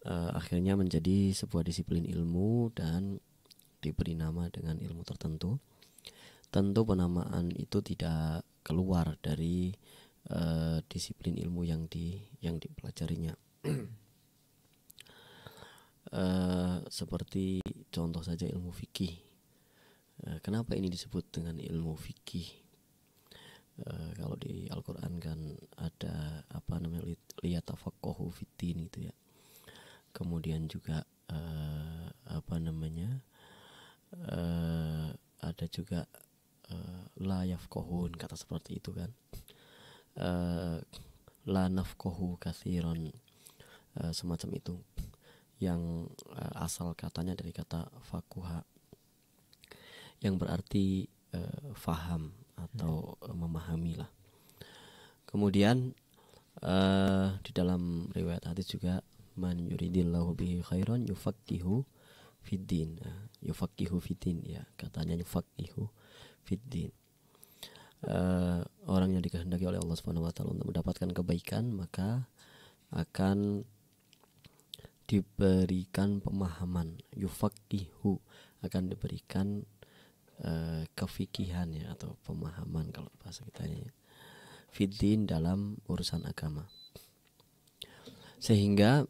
Uh, akhirnya menjadi sebuah disiplin ilmu dan diberi nama dengan ilmu tertentu. Tentu penamaan itu tidak keluar dari uh, disiplin ilmu yang di yang dipelajarinya. uh, seperti contoh saja ilmu fikih. Uh, kenapa ini disebut dengan ilmu fikih? Uh, kalau di Al-Qur'an kan ada apa namanya liyatafaqahu fiddin gitu ya. Kemudian juga uh, apa namanya uh, ada juga uh, la yafqahun, kata seperti itu kan, uh, la nafqahu katsiran, uh, semacam itu, yang uh, asal katanya dari kata faquha yang berarti uh, faham atau hmm. memahami lah. Kemudian uh, di dalam riwayat hadis juga man yuridillahu bihi khairan yufaqihu fiddin, yufaqihu fiddin ya, katanya yufaqihu fiddin. uh, orang yang dikehendaki oleh Allah Subhanahu wa Ta'ala untuk mendapatkan kebaikan, maka akan diberikan pemahaman, yufaqihu, akan diberikan uh, kefikihan ya, atau pemahaman kalau bahasa kitanya, fiddin, dalam urusan agama. Sehingga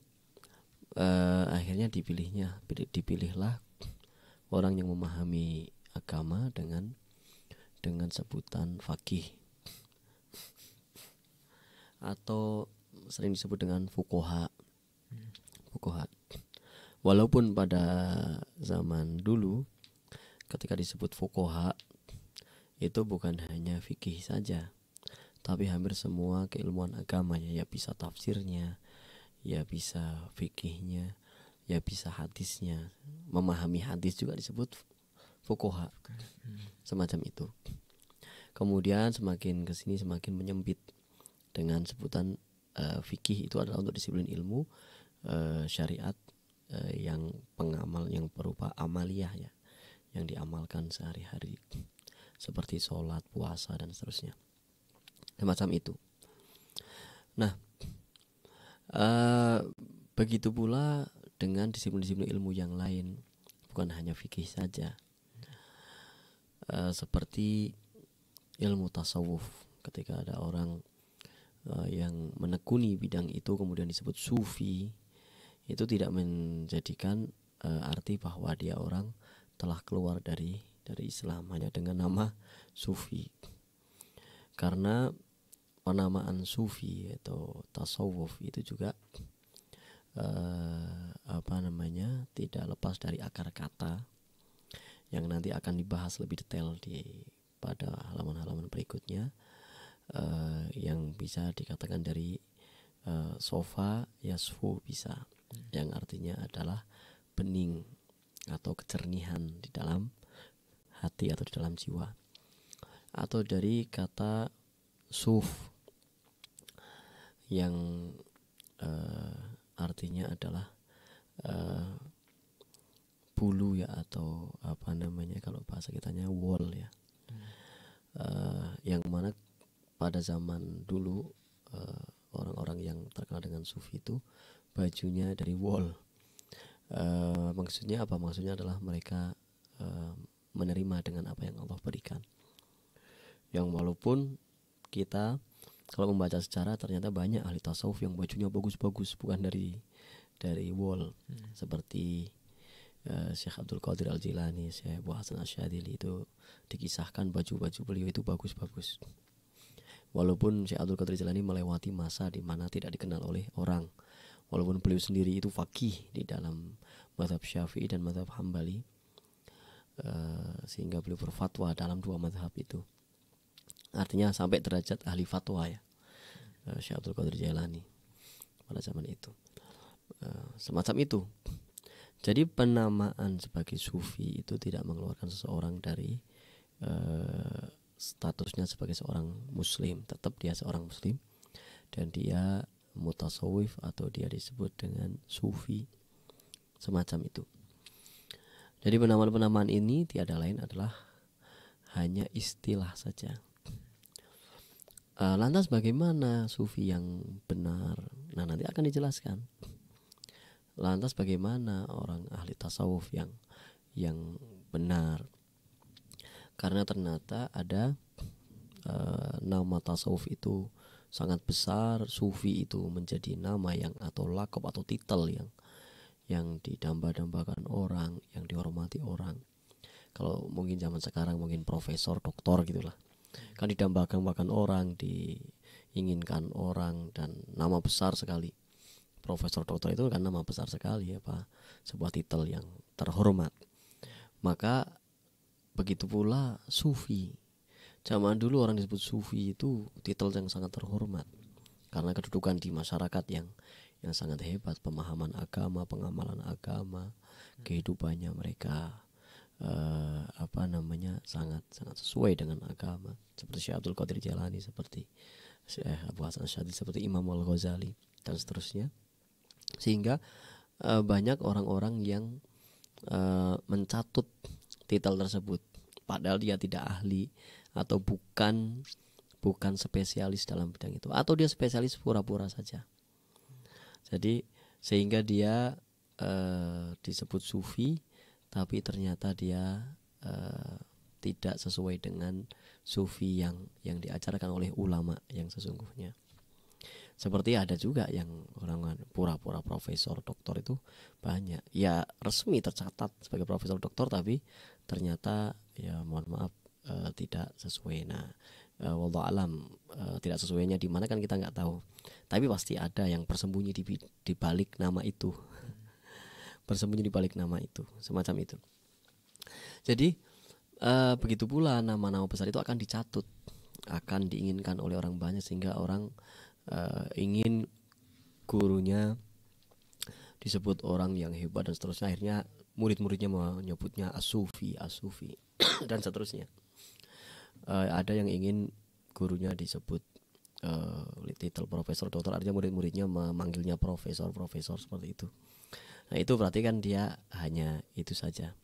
uh, akhirnya dipilihnya dipilihlah orang yang memahami agama dengan dengan sebutan faqih, atau sering disebut dengan fuqaha. Fuqaha. Walaupun pada zaman dulu ketika disebut fuqaha itu bukan hanya fikih saja, tapi hampir semua keilmuan agamanya, ya bisa tafsirnya, ya bisa fikihnya, ya bisa hadisnya, memahami hadis juga disebut fuqaha. Semacam itu. Kemudian semakin kesini semakin menyempit dengan sebutan uh, fikih itu adalah untuk disiplin ilmu Uh, syariat uh, yang pengamal, yang berupa amaliyah ya, yang diamalkan sehari-hari seperti sholat, puasa dan seterusnya, semacam itu. Nah, uh, begitu pula dengan disiplin-disiplin ilmu yang lain, bukan hanya fikih saja, uh, seperti ilmu tasawuf. Ketika ada orang uh, yang menekuni bidang itu kemudian disebut sufi, itu tidak menjadikan uh, arti bahwa dia orang telah keluar dari dari Islam hanya dengan nama sufi. Karena penamaan sufi atau tasawuf itu juga uh, apa namanya tidak lepas dari akar kata yang nanti akan dibahas lebih detail di pada halaman-halaman berikutnya, uh, yang bisa dikatakan dari uh, sofa yasfu, bisa, yang artinya adalah bening atau kecernihan di dalam hati atau di dalam jiwa, atau dari kata suf yang uh, artinya adalah uh, bulu ya, atau apa namanya kalau bahasa kitanya wall ya, hmm. uh, yang mana pada zaman dulu uh, orang-orang yang terkenal dengan sufi itu bajunya dari wol. Uh, maksudnya apa? Maksudnya adalah mereka uh, menerima dengan apa yang Allah berikan. Yang walaupun kita kalau membaca sejarah ternyata banyak ahli tasawuf yang bajunya bagus-bagus, bukan dari dari wol. Hmm. Seperti uh, Syekh Abdul Qadir Al-Jilani, Syekh Abu Hasan Asy-Syadzili, itu dikisahkan baju-baju beliau itu bagus-bagus. Walaupun Syekh Abdul Qadir Al-Jilani melewati masa di mana tidak dikenal oleh orang. Walaupun beliau sendiri itu faqih di dalam mazhab Syafi'i dan mazhab Hambali, uh, sehingga beliau berfatwa dalam dua mazhab itu. Artinya sampai derajat ahli fatwa ya, uh, Syekh Abdul Qadir Jailani pada zaman itu. Uh, semacam itu. Jadi penamaan sebagai sufi itu tidak mengeluarkan seseorang dari uh, statusnya sebagai seorang muslim. Tetap dia seorang muslim dan dia mutasawif, atau dia disebut dengan sufi, semacam itu. Jadi penamaan-penamaan ini tiada lain adalah hanya istilah saja. e, Lantas bagaimana sufi yang benar? Nah, nanti akan dijelaskan. Lantas bagaimana orang ahli tasawuf yang yang benar? Karena ternyata ada e, nama tasawuf itu sangat besar, sufi itu menjadi nama yang, atau lakop atau titel yang yang didamba-dambakan orang, yang dihormati orang. Kalau mungkin zaman sekarang mungkin profesor, doktor gitulah, kan didamba-dambakan orang, diinginkan orang, dan nama besar sekali. Profesor, doktor itu kan nama besar sekali ya Pak, sebuah titel yang terhormat. Maka begitu pula sufi. Zaman dulu orang disebut sufi itu titel yang sangat terhormat karena kedudukan di masyarakat yang yang sangat hebat, pemahaman agama, pengamalan agama, kehidupannya mereka uh, apa namanya sangat sangat sesuai dengan agama, seperti Syekh Abdul Qadir Jilani, seperti Syekh Abu Hasan Asy-Syadzili, seperti Imam Al-Ghazali dan seterusnya. Sehingga uh, banyak orang-orang yang uh, mencatut titel tersebut, padahal dia tidak ahli atau bukan bukan spesialis dalam bidang itu, atau dia spesialis pura-pura saja. Jadi sehingga dia eh, disebut sufi, tapi ternyata dia eh, tidak sesuai dengan sufi yang yang diajarkan oleh ulama yang sesungguhnya. Seperti ada juga yang orang pura-pura profesor doktor, itu banyak. Ya resmi tercatat sebagai profesor doktor, tapi ternyata ya mohon maaf e, tidak sesuai. Nah, e, wallahu alam e, tidak sesuainya di mana kan kita nggak tahu. Tapi pasti ada yang bersembunyi di, di balik nama itu, bersembunyi di balik nama itu, semacam itu. Jadi e, begitu pula nama-nama besar itu akan dicatut, akan diinginkan oleh orang banyak sehingga orang Uh, ingin gurunya disebut orang yang hebat dan seterusnya. Akhirnya murid-muridnya menyebutnya as-sufi, as-sufi dan seterusnya. uh, Ada yang ingin gurunya disebut uh, titel profesor doktor, artinya murid-muridnya memanggilnya profesor-profesor, seperti itu. Nah itu berarti kan dia hanya itu saja,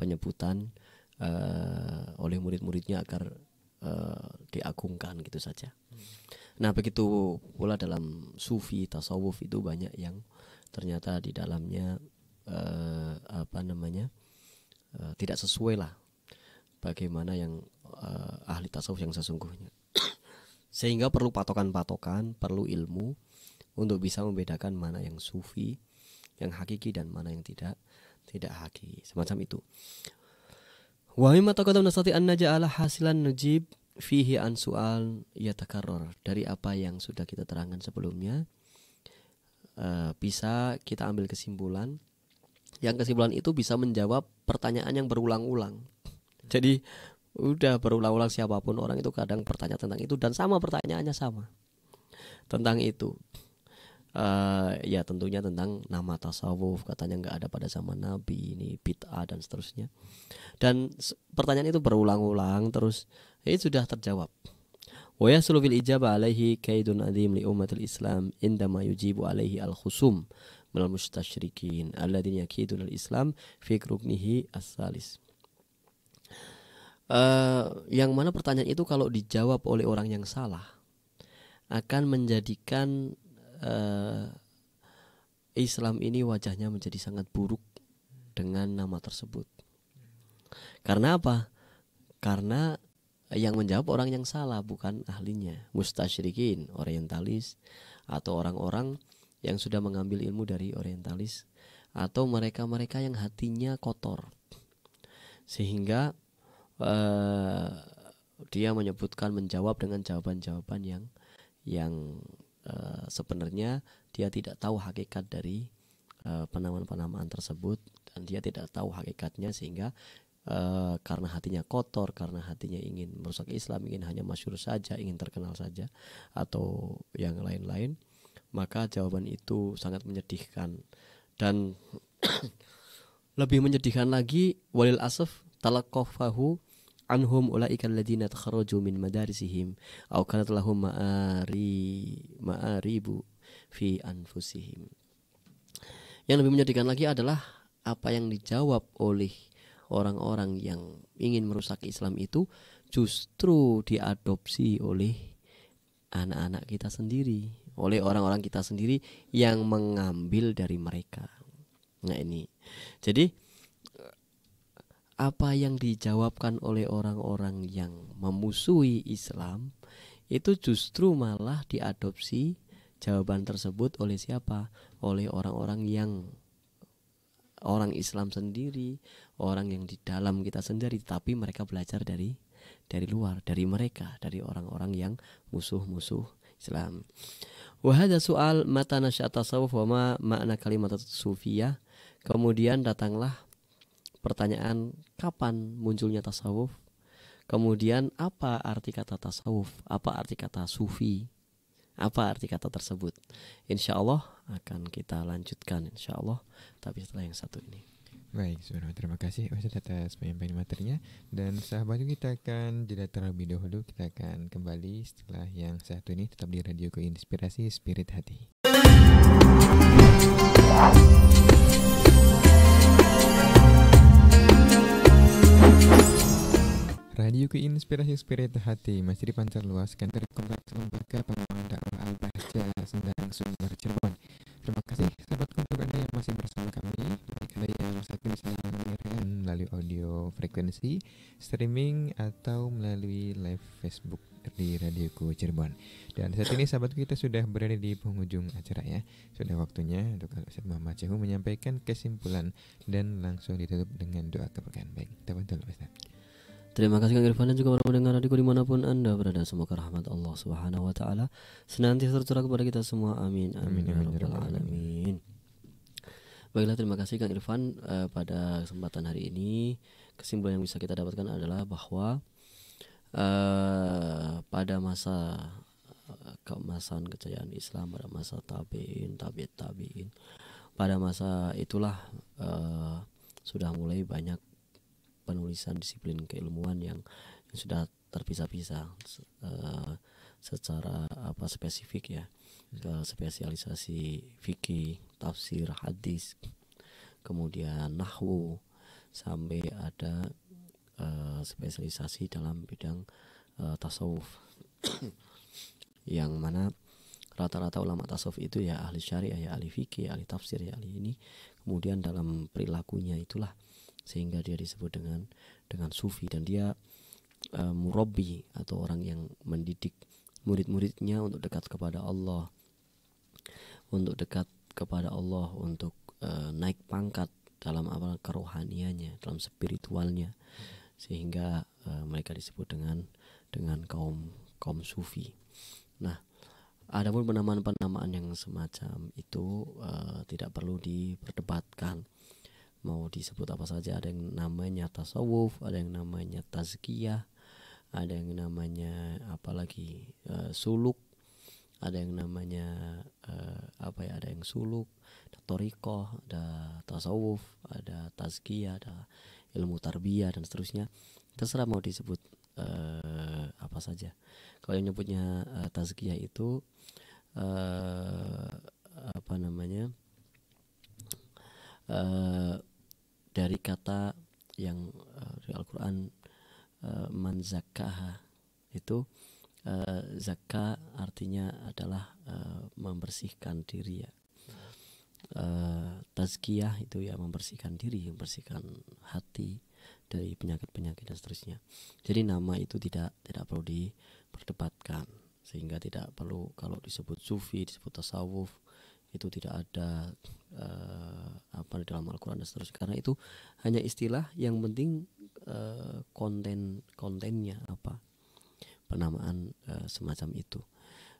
penyebutan uh, oleh murid-muridnya agar uh, diagungkan gitu saja. hmm. Nah begitu pula dalam sufi tasawuf itu banyak yang ternyata di dalamnya eh, apa namanya eh, tidak sesuai lah bagaimana yang eh, ahli tasawuf yang sesungguhnya. Sehingga perlu patokan-patokan, perlu ilmu untuk bisa membedakan mana yang sufi yang hakiki dan mana yang tidak tidak hakiki, semacam itu. Wa mimma taqaddam nastati an naj'ala hasilan nujib fihi an su'al yatakarrar. Dari apa yang sudah kita terangkan sebelumnya, uh, bisa kita ambil kesimpulan, yang kesimpulan itu bisa menjawab pertanyaan yang berulang-ulang. Jadi udah berulang-ulang siapapun orang itu kadang bertanya tentang itu, dan sama pertanyaannya sama tentang itu. uh, Ya tentunya tentang nama tasawuf, katanya nggak ada pada zaman Nabi, ini bid'ah dan seterusnya. Dan pertanyaan itu berulang-ulang terus. Ini sudah terjawab. Wa yasulu bil ijaba alaihi kaidun adzim li ummatil Islam indama yujibu alaihi al-khusum minal mustasyrikin alladziina yakidunal Islam fi ruknihi as-salis. Uh, yang mana pertanyaan itu kalau dijawab oleh orang yang salah akan menjadikan uh, Islam ini wajahnya menjadi sangat buruk dengan nama tersebut. Karena apa? Karena yang menjawab orang yang salah, bukan ahlinya. Mustasyrikin, orientalis, atau orang-orang yang sudah mengambil ilmu dari orientalis, atau mereka-mereka yang hatinya kotor, sehingga uh, dia menyebutkan, menjawab dengan jawaban-jawaban yang yang uh, sebenarnya dia tidak tahu hakikat dari uh, penamaan-penamaan tersebut, dan dia tidak tahu hakikatnya. Sehingga Uh, karena hatinya kotor, karena hatinya ingin merusak Islam, ingin hanya masyhur saja, ingin terkenal saja, atau yang lain-lain, maka jawaban itu sangat menyedihkan. Dan lebih menyedihkan lagi, walil asaf talaqafahu anhum ulaika alladziina takharraju min madarisihim aw kanat lahum ma'ari ma'aribu fi anfusihim. Yang lebih menyedihkan lagi adalah apa yang dijawab oleh orang-orang yang ingin merusak Islam itu justru diadopsi oleh anak-anak kita sendiri, oleh orang-orang kita sendiri yang mengambil dari mereka. Nah ini, jadi apa yang dijawabkan oleh orang-orang yang memusuhi Islam itu justru malah diadopsi jawaban tersebut oleh siapa? Oleh orang-orang yang orang Islam sendiri, orang yang di dalam kita sendiri, tapi mereka belajar dari dari luar, dari mereka, dari orang-orang yang musuh-musuh Islam. Wa hadza su'al mata nasya tasawuf wa ma makna kalimat sufiyah. Kemudian datanglah pertanyaan, kapan munculnya tasawuf? Kemudian apa arti kata tasawuf? Apa arti kata sufi? Apa arti kata tersebut? Insya Allah akan kita lanjutkan, insya Allah, tapi setelah yang satu ini. Baik, subhanallah, terima kasih Ustaz atas penyampaian materinya. Dan sahabat, kita akan jeda terlebih dahulu. Kita akan kembali setelah yang satu ini. Tetap di Radioku Inspirasi Spirit Hati. Radio Radioku Inspirasi Spirit Hati masih dipancar luaskan dari kompleks lembaga pengembangan dakwah Al-Bahjah Sendang Sumber Cirebon. Terima kasih sahabatku untuk Anda yang masih bersama kami. Baik Anda yang saat ini bisa mendengarkan melalui audio frekuensi, streaming, atau melalui live Facebook di Radioku Cirebon. Dan saat ini sahabatku kita sudah berada di penghujung acara ya. Sudah waktunya untuk Ustadz Muhammad Syekhu menyampaikan kesimpulan dan langsung ditutup dengan doa keberkahan. Baik, kita bantu Ustadz. Terima kasih Kang Irfan dan juga para pendengar Radioku dimanapun Anda berada. Semoga rahmat Allah Subhanahu Wa Taala senantiasa tercurah kepada kita semua. Amin. Amin. Amin. Amin. Alamin. Baiklah, terima kasih Kang Irfan uh, pada kesempatan hari ini. Kesimpulan yang bisa kita dapatkan adalah bahwa uh, pada masa uh, keemasan kejayaan Islam, pada masa tabiin, tabi'in, tabiin, pada masa itulah uh, sudah mulai banyak penulisan disiplin keilmuan yang, yang sudah terpisah-pisah uh, secara apa spesifik ya, ke spesialisasi fikih, tafsir, hadis, kemudian nahwu, sampai ada uh, spesialisasi dalam bidang uh, tasawuf yang mana rata-rata ulama tasawuf itu ya ahli syariah, ya ahli fikih, ya ahli tafsir, ya ahli ini. Kemudian dalam perilakunya itulah sehingga dia disebut dengan dengan sufi, dan dia e, murabbi atau orang yang mendidik murid-muridnya untuk dekat kepada Allah, untuk dekat kepada Allah, untuk e, naik pangkat dalam apa kerohaniannya, dalam spiritualnya, sehingga e, mereka disebut dengan dengan kaum kaum sufi. Nah, adapun penamaan-penamaan yang semacam itu e, tidak perlu diperdebatkan. Mau disebut apa saja, ada yang namanya tasawuf, ada yang namanya tazkiyah, ada yang namanya apalagi e, suluk, ada yang namanya e, apa ya, ada yang suluk, ada thariqah, ada tasawuf, ada tazkiyah, ada ilmu tarbiyah dan seterusnya. Terserah mau disebut e, apa saja. Kalau yang nyebutnya e, tazkiyah itu e, apa namanya e, dari kata yang uh, di Al-Quran uh, man zakkaha itu uh, zakka artinya adalah uh, membersihkan diri ya, uh, tazkiyah itu ya membersihkan diri, membersihkan hati dari penyakit-penyakit dan seterusnya. Jadi nama itu tidak tidak perlu diperdebatkan, sehingga tidak perlu kalau disebut sufi, disebut tasawuf itu tidak ada uh, apa dalam Al-Quran dan seterusnya, karena itu hanya istilah. Yang penting uh, konten kontennya apa, penamaan uh, semacam itu.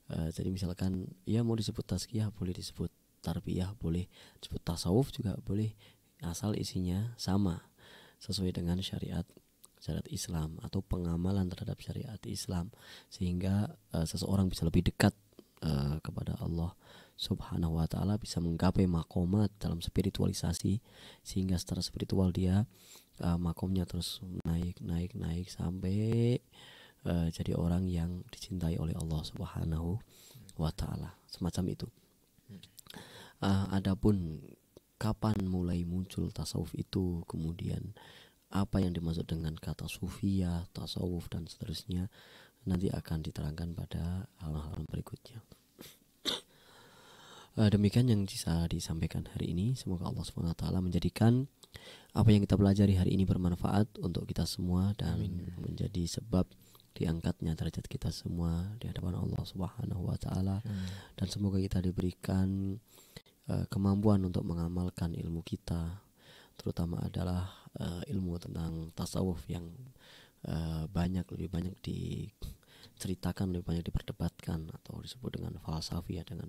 Uh, jadi misalkan ya mau disebut tazkiyah boleh, disebut tarbiyah boleh, disebut tasawuf juga boleh, asal isinya sama sesuai dengan syariat syariat Islam atau pengamalan terhadap syariat Islam, sehingga uh, seseorang bisa lebih dekat uh, kepada Allah Subhanahu wa ta'ala, bisa menggapai makomat dalam spiritualisasi, sehingga secara spiritual dia uh, makomnya terus naik, naik, naik sampai uh, jadi orang yang dicintai oleh Allah Subhanahu wa ta'ala, semacam itu. uh, Adapun kapan mulai muncul tasawuf itu, kemudian apa yang dimaksud dengan kata sufiyah, tasawuf dan seterusnya, nanti akan diterangkan pada halaman-halaman berikutnya. Demikian yang bisa disampaikan hari ini. Semoga Allah subhanahu wa taala menjadikan apa yang kita pelajari hari ini bermanfaat untuk kita semua, dan amin, menjadi sebab diangkatnya derajat kita semua di hadapan Allah subhanahu wa taala. Dan semoga kita diberikan uh, kemampuan untuk mengamalkan ilmu kita, terutama adalah uh, ilmu tentang tasawuf yang uh, banyak, lebih banyak diceritakan, lebih banyak diperdebatkan, atau disebut dengan falsafi ya, dengan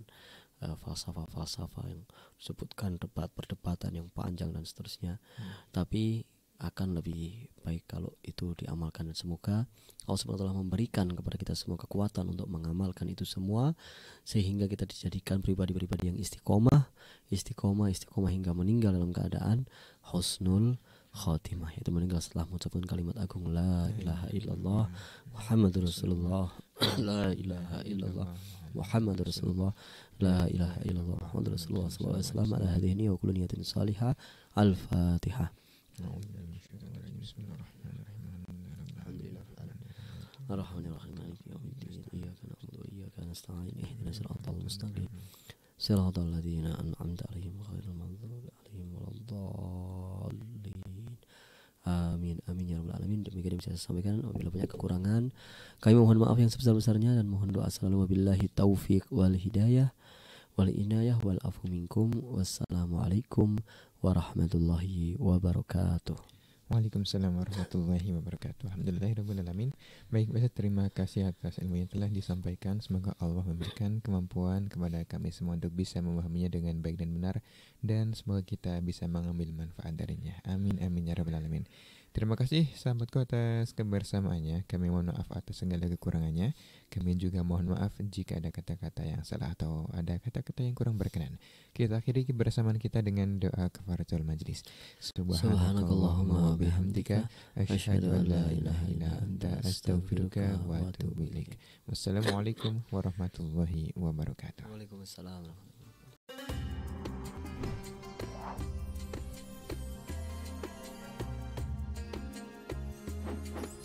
falsafah-falsafah yang disebutkan, debat-perdebatan yang panjang dan seterusnya. Hmm. Tapi akan lebih baik kalau itu diamalkan, dan semoga Allah subhanahu wa taala memberikan kepada kita semua kekuatan untuk mengamalkan itu semua, sehingga kita dijadikan pribadi-pribadi yang istiqomah, istiqomah, istiqomah hingga meninggal dalam keadaan husnul khotimah, yaitu meninggal setelah mengucapkan kalimat agung la ilaha illallah Muhammadur Rasulullah, la ilaha illallah Muhammad Rasulullah, la ilaha illallah Muhammad Rasulullah sallallahu alaihi wasallam ala hadhihi wa kulli niyatin salihah. Al-Fatihah. Ar-Rahmanir-Rahim. Maliki yaumiddin. Iyyaka na'budu wa iyyaka nasta'in. Ihdinas siratal mustaqim. Siratal ladzina an'amta 'alaihim ghairil maghdubi 'alaihim waladdallin. Amin amin ya rabbal alamin. Demikian yang bisa saya sampaikan. Apabila banyak kekurangan, kami mohon maaf yang sebesar-besarnya dan mohon doa selalu. Wabillahi taufik wal hidayah wal inayah wal afu minkum. Wassalamualaikum warahmatullahi wabarakatuh. Waalaikumsalam warahmatullahi wabarakatuh. Alhamdulillahirabbil alamin. Baik, Ustaz, terima kasih atas ilmu yang telah disampaikan. Semoga Allah memberikan kemampuan kepada kami semua untuk bisa memahaminya dengan baik dan benar, dan semoga kita bisa mengambil manfaat darinya. Amin amin ya rabbal alamin. Terima kasih sahabatku atas kebersamaannya. Kami mohon maaf atas segala kekurangannya. Kami juga mohon maaf jika ada kata-kata yang salah atau ada kata-kata yang kurang berkenan. Kita akhiri kebersamaan kita dengan doa kafaratul majlis. Subhanakallahumma wa bihamdika asyhadu an la ilaha illa anta astaghfiruka wa atubu ilaik. Wassalamualaikum warahmatullahi wabarakatuh. Waalaikumsalam.